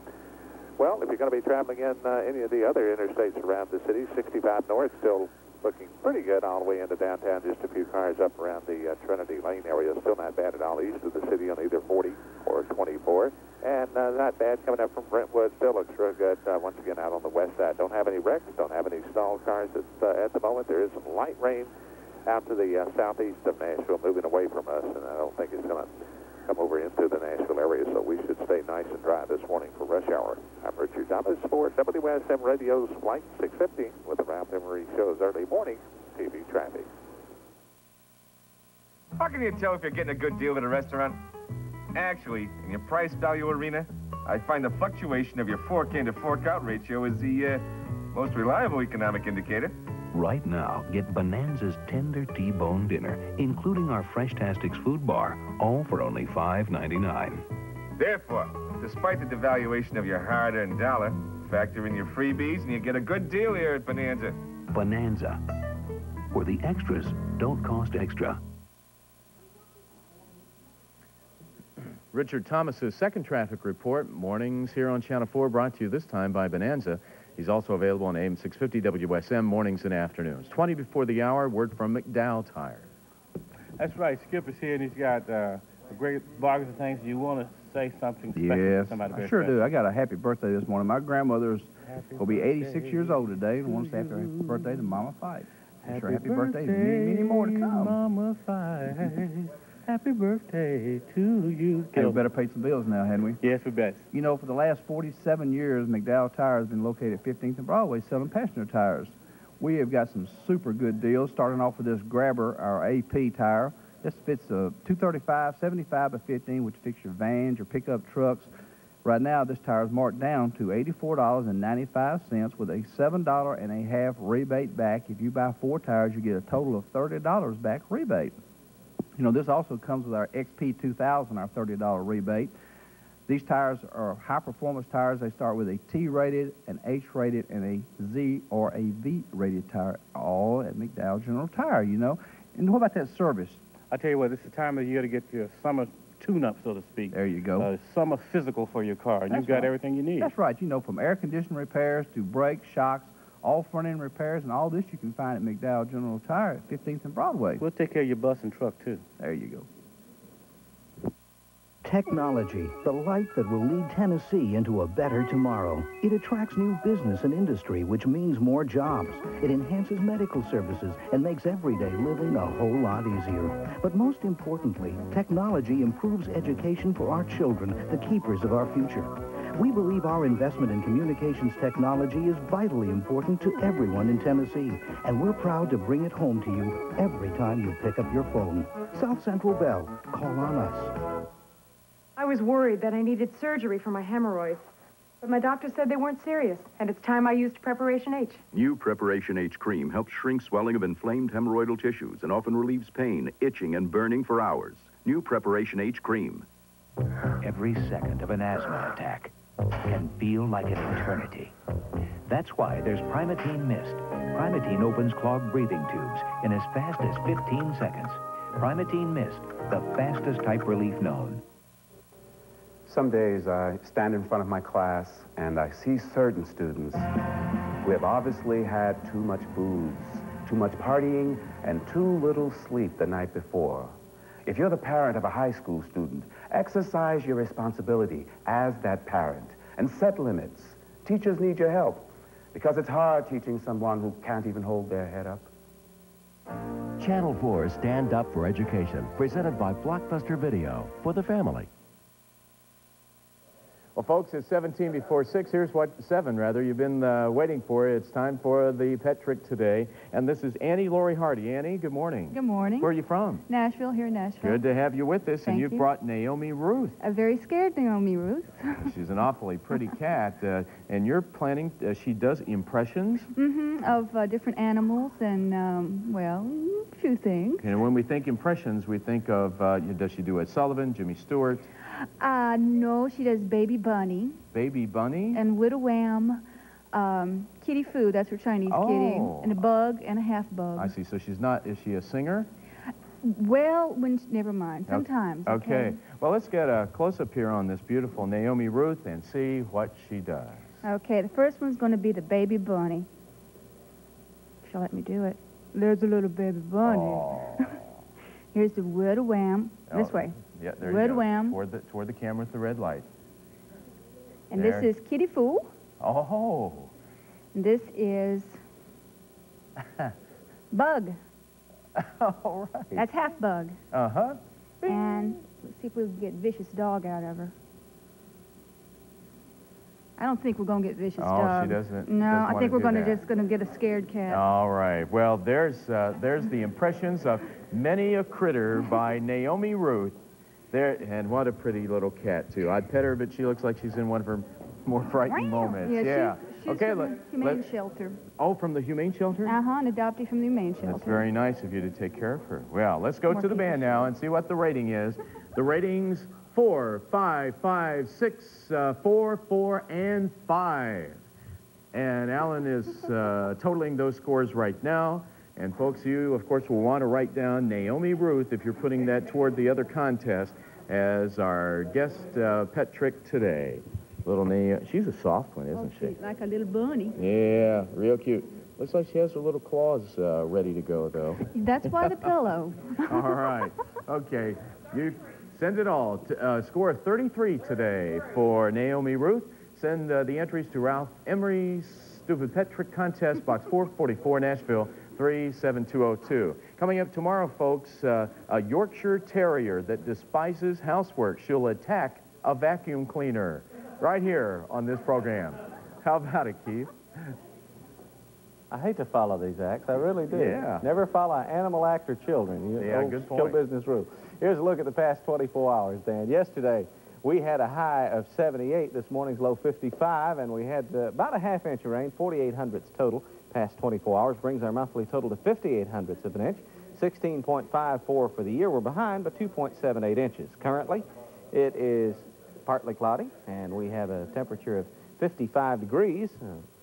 Well, if you're going to be traveling in any of the other interstates around the city, 65 North still looking pretty good all the way into downtown. Just a few cars up around the Trinity Lane area. Still not bad at all east of the city on either 40 or 24. And not bad coming up from Brentwood. Still looks real good once again out on the west side. Don't have any wrecks. Don't have any stalled cars at the moment. There is some light rain out to the southeast of Nashville moving away from us, and I don't think it's going to come over into the Nashville area, so we should stay nice and dry this morning for rush hour. I'm Richard Thomas for WSM Radio's Flight 650 with the Ralph Emery Show's early morning TV traffic. How can you tell if you're getting a good deal at a restaurant? Actually, in your price value arena, I find the fluctuation of your fork-in to fork-out ratio is the most reliable economic indicator. Right now, get Bonanza's Tender T-Bone Dinner, including our Freshtastic's food bar, all for only $5.99. Therefore, despite the devaluation of your hard-earned dollar, factor in your freebies and you get a good deal here at Bonanza. Bonanza, where the extras don't cost extra. Richard Thomas's second traffic report, mornings here on Channel 4, brought to you this time by Bonanza. He's also available on AM 650 WSM, mornings and afternoons. 20 before the hour, word from McDowell Tire. That's right, Skip is here, and he's got a great box of things. You want to say something special to somebody? Yes, I sure do. I got a happy birthday this morning. My grandmother's will be 86 years old today, and wants to have happy birthday to Mama Fife. Happy, happy birthday, many more to come. Mama Fife. Happy birthday to you. Hey, we better pay some bills now, hadn't we? Yes, we bet. You know, for the last 47 years, McDowell Tire has been located at 15th and Broadway selling passenger tires. We have got some super good deals, starting off with this Grabber, our AP tire. This fits a 235, 75 by 15, which fits your vans, your pickup trucks. Right now, this tire is marked down to $84.95 with a $7.50 rebate back. If you buy 4 tires, you get a total of $30 back rebate. You know, this also comes with our XP2000, our $30 rebate. These tires are high-performance tires. They start with a T-rated, an H-rated, and a Z or a V-rated tire, all at McDowell General Tire, you know. And what about that service? I tell you what, this is the time of the year to get your summer tune-up, so to speak. There you go. Summer physical for your car, and you've got everything you need. That's right. You know, from air conditioning repairs to brakes, shocks, all front-end repairs, and all this you can find at McDowell General Tire at 15th and Broadway. We'll take care of your bus and truck, too. There you go. Technology, the light that will lead Tennessee into a better tomorrow. It attracts new business and industry, which means more jobs. It enhances medical services and makes everyday living a whole lot easier. But most importantly, technology improves education for our children, the keepers of our future. We believe our investment in communications technology is vitally important to everyone in Tennessee, and we're proud to bring it home to you every time you pick up your phone. South Central Bell, call on us. I was worried that I needed surgery for my hemorrhoids, but my doctor said they weren't serious, and it's time I used Preparation H. New Preparation H cream helps shrink swelling of inflamed hemorrhoidal tissues and often relieves pain, itching, and burning for hours. New Preparation H cream. Every second of an asthma attack can feel like an eternity. That's why there's Primatene Mist. Primatene opens clogged breathing tubes in as fast as 15 seconds. Primatene Mist, the fastest type relief known. Some days I stand in front of my class and I see certain students who have obviously had too much booze, too much partying, and too little sleep the night before. If you're the parent of a high school student, exercise your responsibility as that parent and set limits. Teachers need your help because it's hard teaching someone who can't even hold their head up. Channel 4 Stand Up for Education, presented by Blockbuster Video, for the family. Well, folks, it's 17 before 6. Here's what, 7 rather, you've been waiting for. It's time for the pet trick today. And this is Annie Laurie Hardy. Annie, good morning. Good morning. Where are you from? Nashville, here in Nashville. Good to have you with us. Thank you. And you've brought Naomi Ruth. A very scared Naomi Ruth. She's an awfully pretty cat. And you're planning, she does impressions? Mm-hmm, of different animals and, well, a few things. And when we think impressions, we think of, does she do Ed Sullivan, Jimmy Stewart? No, she does Baby Bunny. Baby Bunny? And Widow Wham, Kitty Foo, that's her Chinese kitty, and a bug and a half bug. I see, so she's not, is she a singer? Well, when, never mind, sometimes. Okay, well, let's get a close-up here on this beautiful Naomi Ruth and see what she does. Okay, the first one's going to be the Baby Bunny. She'll let me do it. There's a little Baby Bunny. Here's the Widow Wham, this way. Yeah, there you go. Wham. Toward the camera with the red light. And there. This is Kitty Foo. Oh. And this is Bug. All right. That's half Bug. Uh-huh. And let's see if we can get Vicious Dog out of her. I don't think we're going to get Vicious Dog. Oh, she doesn't. No, I think we're just going to get a scared cat. All right. Well, there's the impressions of Many a Critter by Naomi Ruth. There, and what a pretty little cat, too. I'd pet her, but she looks like she's in one of her more frightening moments. Yeah, She's from the Humane Shelter. Oh, from the Humane Shelter? Uh-huh, an adoptee from the Humane Shelter. That's very nice of you to take care of her. Well, let's go to the band now and see what the rating is. The ratings, 4, 5, 5, 6, 4, 4, and 5. And Alan is totaling those scores right now. And folks, you, of course, will want to write down Naomi Ruth if you're putting that toward the other contest as our guest pet trick today. Little Naomi, she's a soft one, isn't she? She's like a little bunny. Yeah, real cute. Looks like she has her little claws ready to go, though. That's why the pillow. All right. Okay. You send it all. To, score of 33 today for Naomi Ruth. Send the entries to Ralph Emery's Stupid Pet Trick Contest, Box 444, Nashville, 37202. Coming up tomorrow, folks, a Yorkshire Terrier that despises housework. She'll attack a vacuum cleaner right here on this program. How about it, Keith? I hate to follow these acts. I really do. Yeah. Never follow an animal act or children. Yeah, good point. Show business rule. Here's a look at the past 24 hours, Dan. Yesterday, we had a high of 78, this morning's low 55, and we had about a half-inch of rain, 48 hundredths total, past 24 hours, brings our monthly total to 58 hundredths of an inch, 16.54 for the year. We're behind by 2.78 inches. Currently, it is partly cloudy, and we have a temperature of 55 degrees,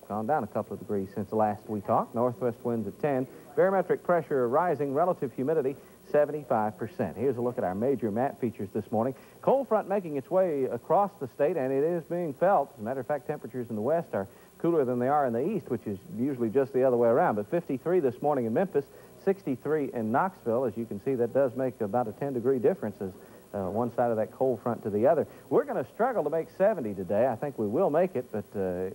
gone down a couple of degrees since the last we talked, northwest winds at 10, barometric pressure rising, relative humidity 75%. Here's a look at our major map features this morning. Cold front making its way across the state, and it is being felt. As a matter of fact, temperatures in the west are cooler than they are in the east, which is usually just the other way around. But 53 this morning in Memphis, 63 in Knoxville. As you can see, that does make about a 10-degree difference as one side of that cold front to the other. We're going to struggle to make 70 today. I think we will make it, but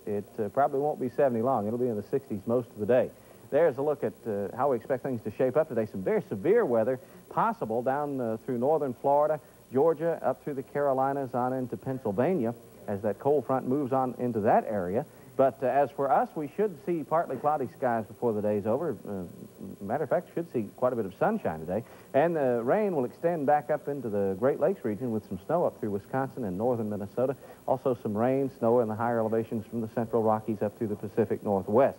it probably won't be 70 long. It'll be in the 60s most of the day. There's a look at how we expect things to shape up today. Some very severe weather possible down through northern Florida, Georgia, up through the Carolinas, on into Pennsylvania as that cold front moves on into that area. But as for us, we should see partly cloudy skies before the day's over. Matter of fact, should see quite a bit of sunshine today. And the rain will extend back up into the Great Lakes region with some snow up through Wisconsin and northern Minnesota. Also some rain, snow in the higher elevations from the central Rockies up through the Pacific Northwest.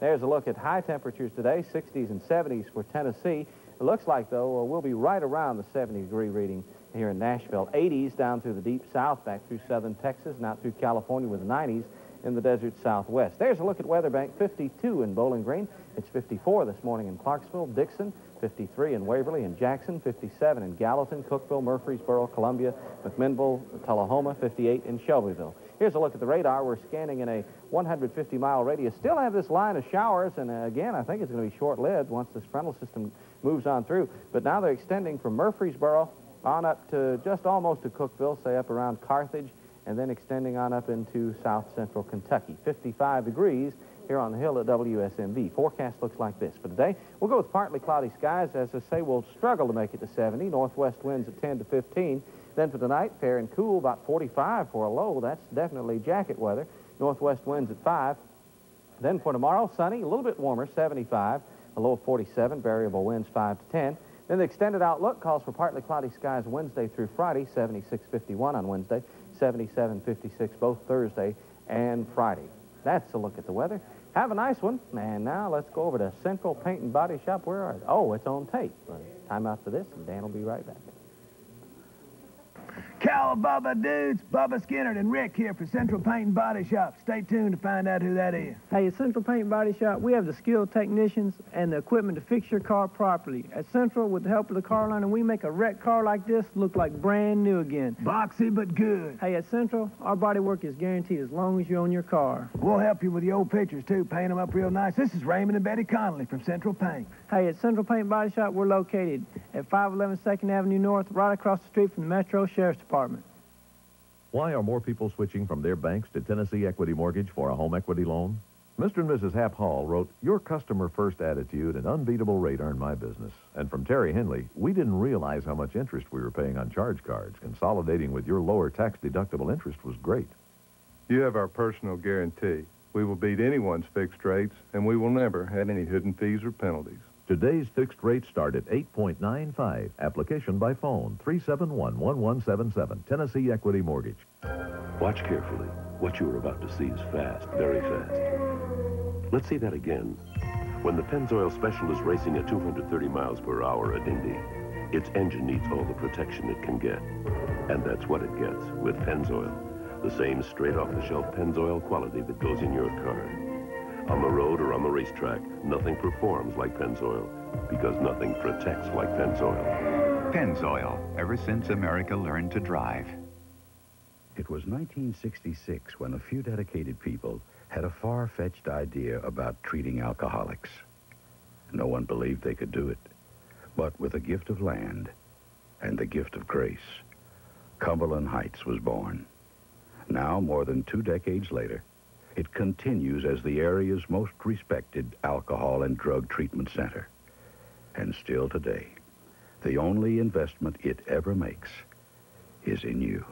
There's a look at high temperatures today, 60s and 70s for Tennessee. It looks like, though, we'll be right around the 70-degree reading here in Nashville. 80s down through the deep south, back through southern Texas, and out through California with 90s in the desert southwest. There's a look at Weatherbank, 52 in Bowling Green. It's 54 this morning in Clarksville, Dixon, 53 in Waverly and Jackson, 57 in Gallatin, Cookeville, Murfreesboro, Columbia, McMinnville, Tullahoma, 58 in Shelbyville. Here's a look at the radar. We're scanning in a 150-mile radius. Still have this line of showers, and again, I think it's going to be short-lived once this frontal system moves on through. But now they're extending from Murfreesboro on up to just almost to Cookeville, say up around Carthage, and then extending on up into south-central Kentucky. 55 degrees here on the hill at WSMV. Forecast looks like this for today. We'll go with partly cloudy skies. As I say, we'll struggle to make it to 70. Northwest winds at 10 to 15. Then for tonight, fair and cool, about 45 for a low. That's definitely jacket weather. Northwest winds at 5. Then for tomorrow, sunny, a little bit warmer, 75. A low of 47, variable winds 5 to 10. Then the extended outlook calls for partly cloudy skies Wednesday through Friday, 76.51 on Wednesday, 77.56 both Thursday and Friday. That's a look at the weather. Have a nice one. And now let's go over to Central Paint and Body Shop. Where are they? Oh, it's on tape. Time out for this, and Dan will be right back. Cowabubba dudes, Bubba Skinner and Rick here for Central Paint and Body Shop. Stay tuned to find out who that is. Hey, at Central Paint and Body Shop, we have the skilled technicians and the equipment to fix your car properly. At Central, with the help of the car line, we make a wrecked car like this look like brand new again. Boxy but good. Hey, at Central, our body work is guaranteed as long as you own your car. We'll help you with the old pictures, too. Paint them up real nice. This is Raymond and Betty Connolly from Central Paint. Hey, at Central Paint and Body Shop, we're located at 511 2nd Avenue North, right across the street from the Metro Sheriff's Department. Why are more people switching from their banks to Tennessee Equity Mortgage for a home equity loan? Mr. and Mrs. Hap Hall wrote, "Your customer-first attitude and unbeatable rate earned my business." And from Terry Henley, "We didn't realize how much interest we were paying on charge cards. Consolidating with your lower tax-deductible interest was great." You have our personal guarantee. We will beat anyone's fixed rates, and we will never have any hidden fees or penalties. Today's fixed rate start at 8.95. Application by phone, 371-1177. Tennessee Equity Mortgage. Watch carefully. What you are about to see is fast, very fast. Let's see that again. When the Pennzoil Special is racing at 230 miles per hour at Indy, its engine needs all the protection it can get. And that's what it gets with Pennzoil. The same straight-off-the-shelf Pennzoil quality that goes in your car. On the road or on the racetrack, nothing performs like Pennzoil, because nothing protects like Pennzoil. Pennzoil, ever since America learned to drive. It was 1966 when a few dedicated people had a far-fetched idea about treating alcoholics. No one believed they could do it, but with the gift of land and the gift of grace, Cumberland Heights was born. Now, more than 2 decades later, it continues as the area's most respected alcohol and drug treatment center. And still today, the only investment it ever makes is in you.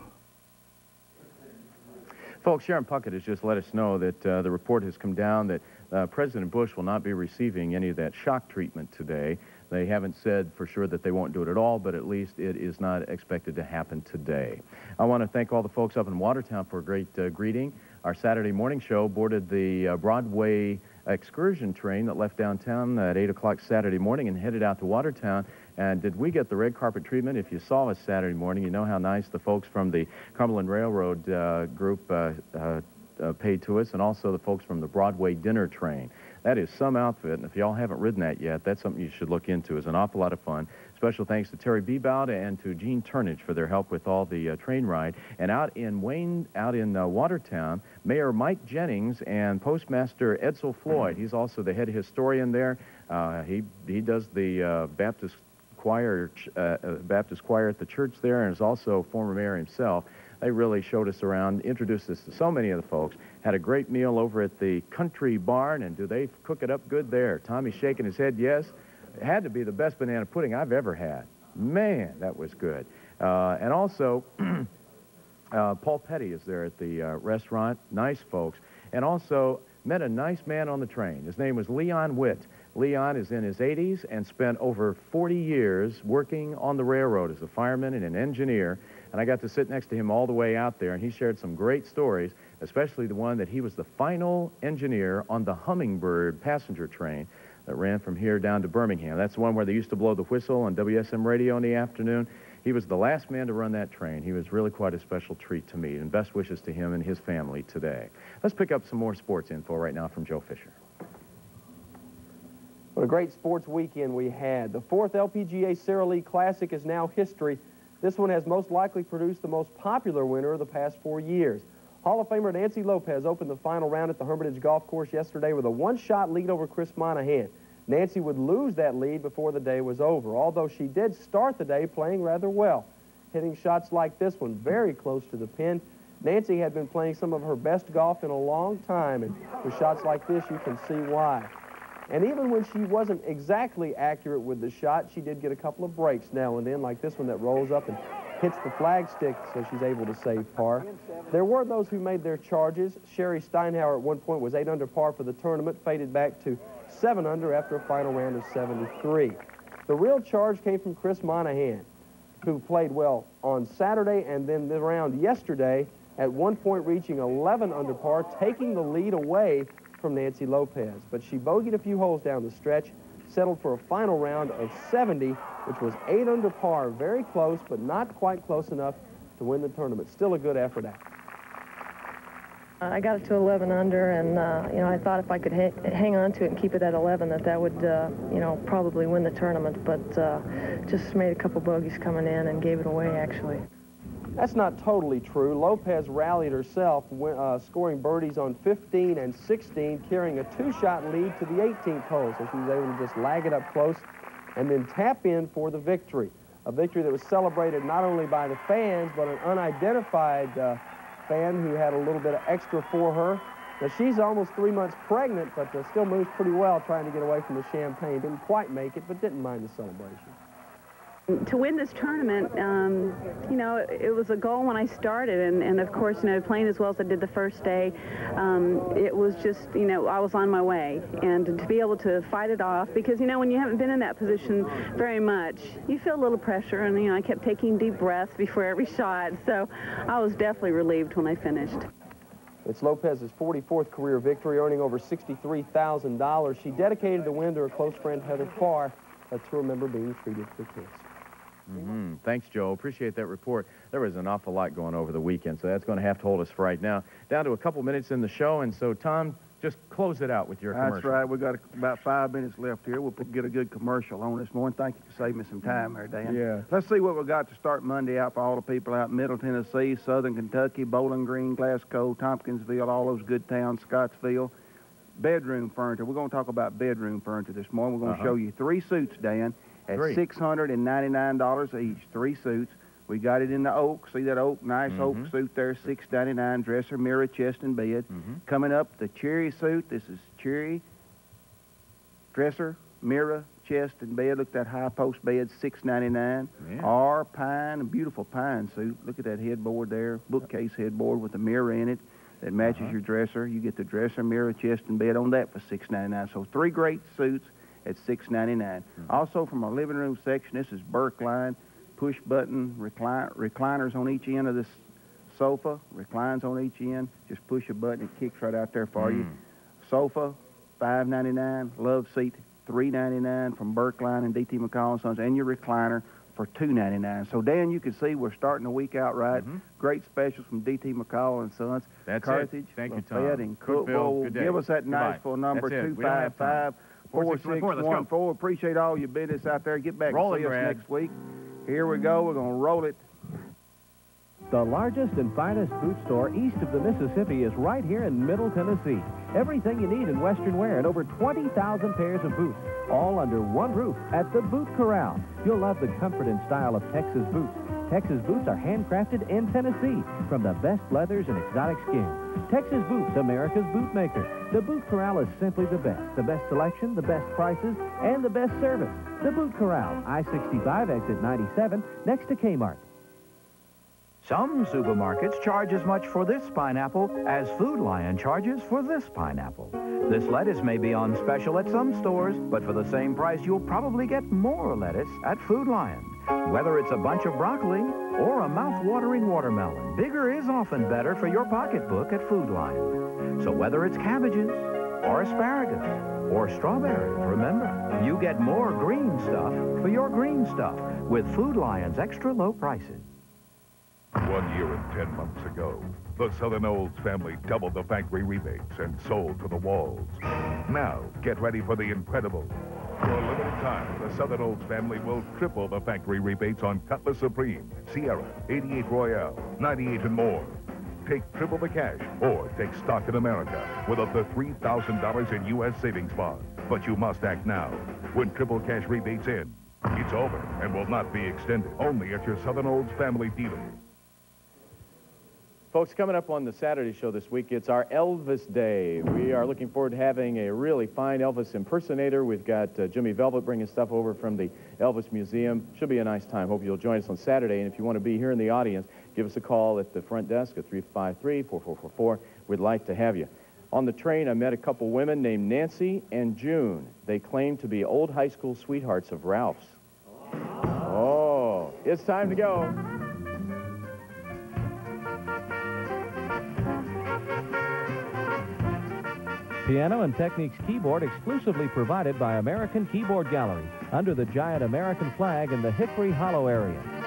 Folks, Sharon Puckett has just let us know that the report has come down that President Bush will not be receiving any of that shock treatment today. They haven't said for sure that they won't do it at all, but at least it is not expected to happen today. I want to thank all the folks up in Watertown for a great greeting. Our Saturday morning show boarded the Broadway excursion train that left downtown at 8 o'clock Saturday morning and headed out to Watertown. And did we get the red carpet treatment? If you saw us Saturday morning, you know how nice the folks from the Cumberland Railroad group paid to us, and also the folks from the Broadway dinner train. That is some outfit, and if y'all haven't ridden that yet, that's something you should look into. It's an awful lot of fun. Special thanks to Terry Bebout and to Gene Turnage for their help with all the train ride. And out in Watertown, Mayor Mike Jennings and Postmaster Edsel Floyd. He's also the head historian there. He does the Baptist choir at the church there, and is also former mayor himself. They really showed us around, introduced us to so many of the folks, had a great meal over at the Country Barn, and do they cook it up good there? Tommy's shaking his head, yes. It had to be the best banana pudding I've ever had. Man, that was good. And also, Paul Petty is there at the restaurant. Nice folks. And also, met a nice man on the train. His name was Leon Witt. Leon is in his 80s and spent over 40 years working on the railroad as a fireman and an engineer. And I got to sit next to him all the way out there, and he shared some great stories, especially the one that he was the final engineer on the Hummingbird passenger train that ran from here down to Birmingham. That's the one where they used to blow the whistle on WSM radio in the afternoon. He was the last man to run that train. He was really quite a special treat to me, and best wishes to him and his family today. Let's pick up some more sports info right now from Joe Fisher. What a great sports weekend we had. The 4th LPGA Sara Lee Classic is now history. This one has most likely produced the most popular winner of the past 4 years. Hall of Famer Nancy Lopez opened the final round at the Hermitage Golf Course yesterday with a one-shot lead over Chris Monahan. Nancy would lose that lead before the day was over, although she did start the day playing rather well, hitting shots like this one very close to the pin. Nancy had been playing some of her best golf in a long time, and with shots like this, you can see why. And even when she wasn't exactly accurate with the shot, she did get a couple of breaks now and then, like this one that rolls up and hits the flagstick, so she's able to save par. There were those who made their charges. Sherry Steinhauer at one point was 8 under par for the tournament, faded back to 7 under after a final round of 73. The real charge came from Chris Monahan, who played well on Saturday and then the round yesterday, at one point reaching 11 under par, taking the lead away from Nancy Lopez, but she bogeyed a few holes down the stretch, settled for a final round of 70, which was 8 under par, very close, but not quite close enough to win the tournament. Still a good effort out. I got it to 11 under, and you know, I thought if I could hang on to it and keep it at 11, that would, you know, probably win the tournament. But just made a couple bogeys coming in and gave it away actually. That's not totally true. Lopez rallied herself, scoring birdies on 15 and 16, carrying a 2-shot lead to the 18th hole, so she was able to just lag it up close and then tap in for the victory. A victory that was celebrated not only by the fans, but an unidentified fan who had a little bit of extra for her. Now, she's almost 3 months pregnant, but still moves pretty well trying to get away from the champagne. Didn't quite make it, but didn't mind the celebration. to win this tournament, you know, it was a goal when I started, and of course, you know, playing as well as I did the first day, it was just, you know, I was on my way, and to be able to fight it off, because, you know, when you haven't been in that position very much, you feel a little pressure, and, you know, I kept taking deep breaths before every shot, so I was definitely relieved when I finished. It's Lopez's 44th career victory, earning over $63,000. She dedicated the win to her close friend, Heather Farr, to remember being treated for cancer. Mm-hmm. Thanks, Joe. Appreciate that report. There was an awful lot going over the weekend, so that's going to have to hold us for right now. Down to a couple minutes in the show, and so, Tom, just close it out with your commercial. That's right. We've got about 5 minutes left here. We'll get a good commercial on this morning. Thank you for saving me some time there, Dan. Yeah. Let's see what we've got to start Monday out for all the people out in Middle Tennessee, Southern Kentucky, Bowling Green, Glasgow, Tompkinsville, all those good towns, Scottsville. Bedroom furniture. We're going to talk about bedroom furniture this morning. We're going to show you three suits, Dan, at $699 each, three suits. We got it in the oak. See that oak? Nice oak suit there, $699, dresser, mirror, chest, and bed. Coming up, the cherry suit. This is cherry, dresser, mirror, chest, and bed. Look at that high post bed, $699. Yeah. Our pine, beautiful pine suit. Look at that headboard there, bookcase headboard with a mirror in it that matches your dresser. You get the dresser, mirror, chest, and bed on that for $699. So three great suits at $699. Also from our living room section, this is Berkline, push-button recliners on each end of this sofa, reclines on each end. Just push a button, it kicks right out there for you. Sofa, $599. Love seat, $399 from Berkline and D.T. McCall & Sons, and your recliner for $299. So, Dan, you can see we're starting the week out right. Great specials from D.T. McCall & Sons. That's Carthage, it. Thank Lafayette, you, Tom. And Cookville. Good day. Give us that nice full number, 255-4614. Appreciate all your business out there. Get back and see us next week. Here we go. We're going to roll it. The largest and finest boot store east of the Mississippi is right here in Middle Tennessee. Everything you need in Western wear and over 20,000 pairs of boots, all under one roof at the Boot Corral. You'll love the comfort and style of Texas boots. Texas boots are handcrafted in Tennessee from the best leathers and exotic skins. Texas Boots, America's boot maker. The Boot Corral is simply the best. The best selection, the best prices, and the best service. The Boot Corral, I-65 exit 97, next to Kmart. Some supermarkets charge as much for this pineapple as Food Lion charges for this pineapple. This lettuce may be on special at some stores, but for the same price, you'll probably get more lettuce at Food Lion. Whether it's a bunch of broccoli or a mouth-watering watermelon, bigger is often better for your pocketbook at Food Lion. So whether it's cabbages or asparagus or strawberries, remember, you get more green stuff for your green stuff with Food Lion's extra low prices. 1 year and 10 months ago, the Southern Olds family doubled the factory rebates and sold to the walls. Now, get ready for the incredible. For a limited time, the Southern Olds family will triple the factory rebates on Cutlass Supreme, Sierra, 88 Royale, 98, and more. Take triple the cash or take stock in America with up to $3,000 in U.S. savings bonds. But you must act now. When triple cash rebates end, it's over and will not be extended. Only at your Southern Olds family dealer. Folks, coming up on the Saturday show this week, it's our Elvis Day. We are looking forward to having a really fine Elvis impersonator. We've got Jimmy Velvet bringing stuff over from the Elvis Museum. Should be a nice time. Hope you'll join us on Saturday. And if you want to be here in the audience, give us a call at the front desk at 353-4444. We'd like to have you. On the train, I met a couple women named Nancy and June. They claim to be old high school sweethearts of Ralph's. Oh, it's time to go. Piano and Technics keyboard exclusively provided by American Keyboard Gallery under the giant American flag in the Hickory Hollow area.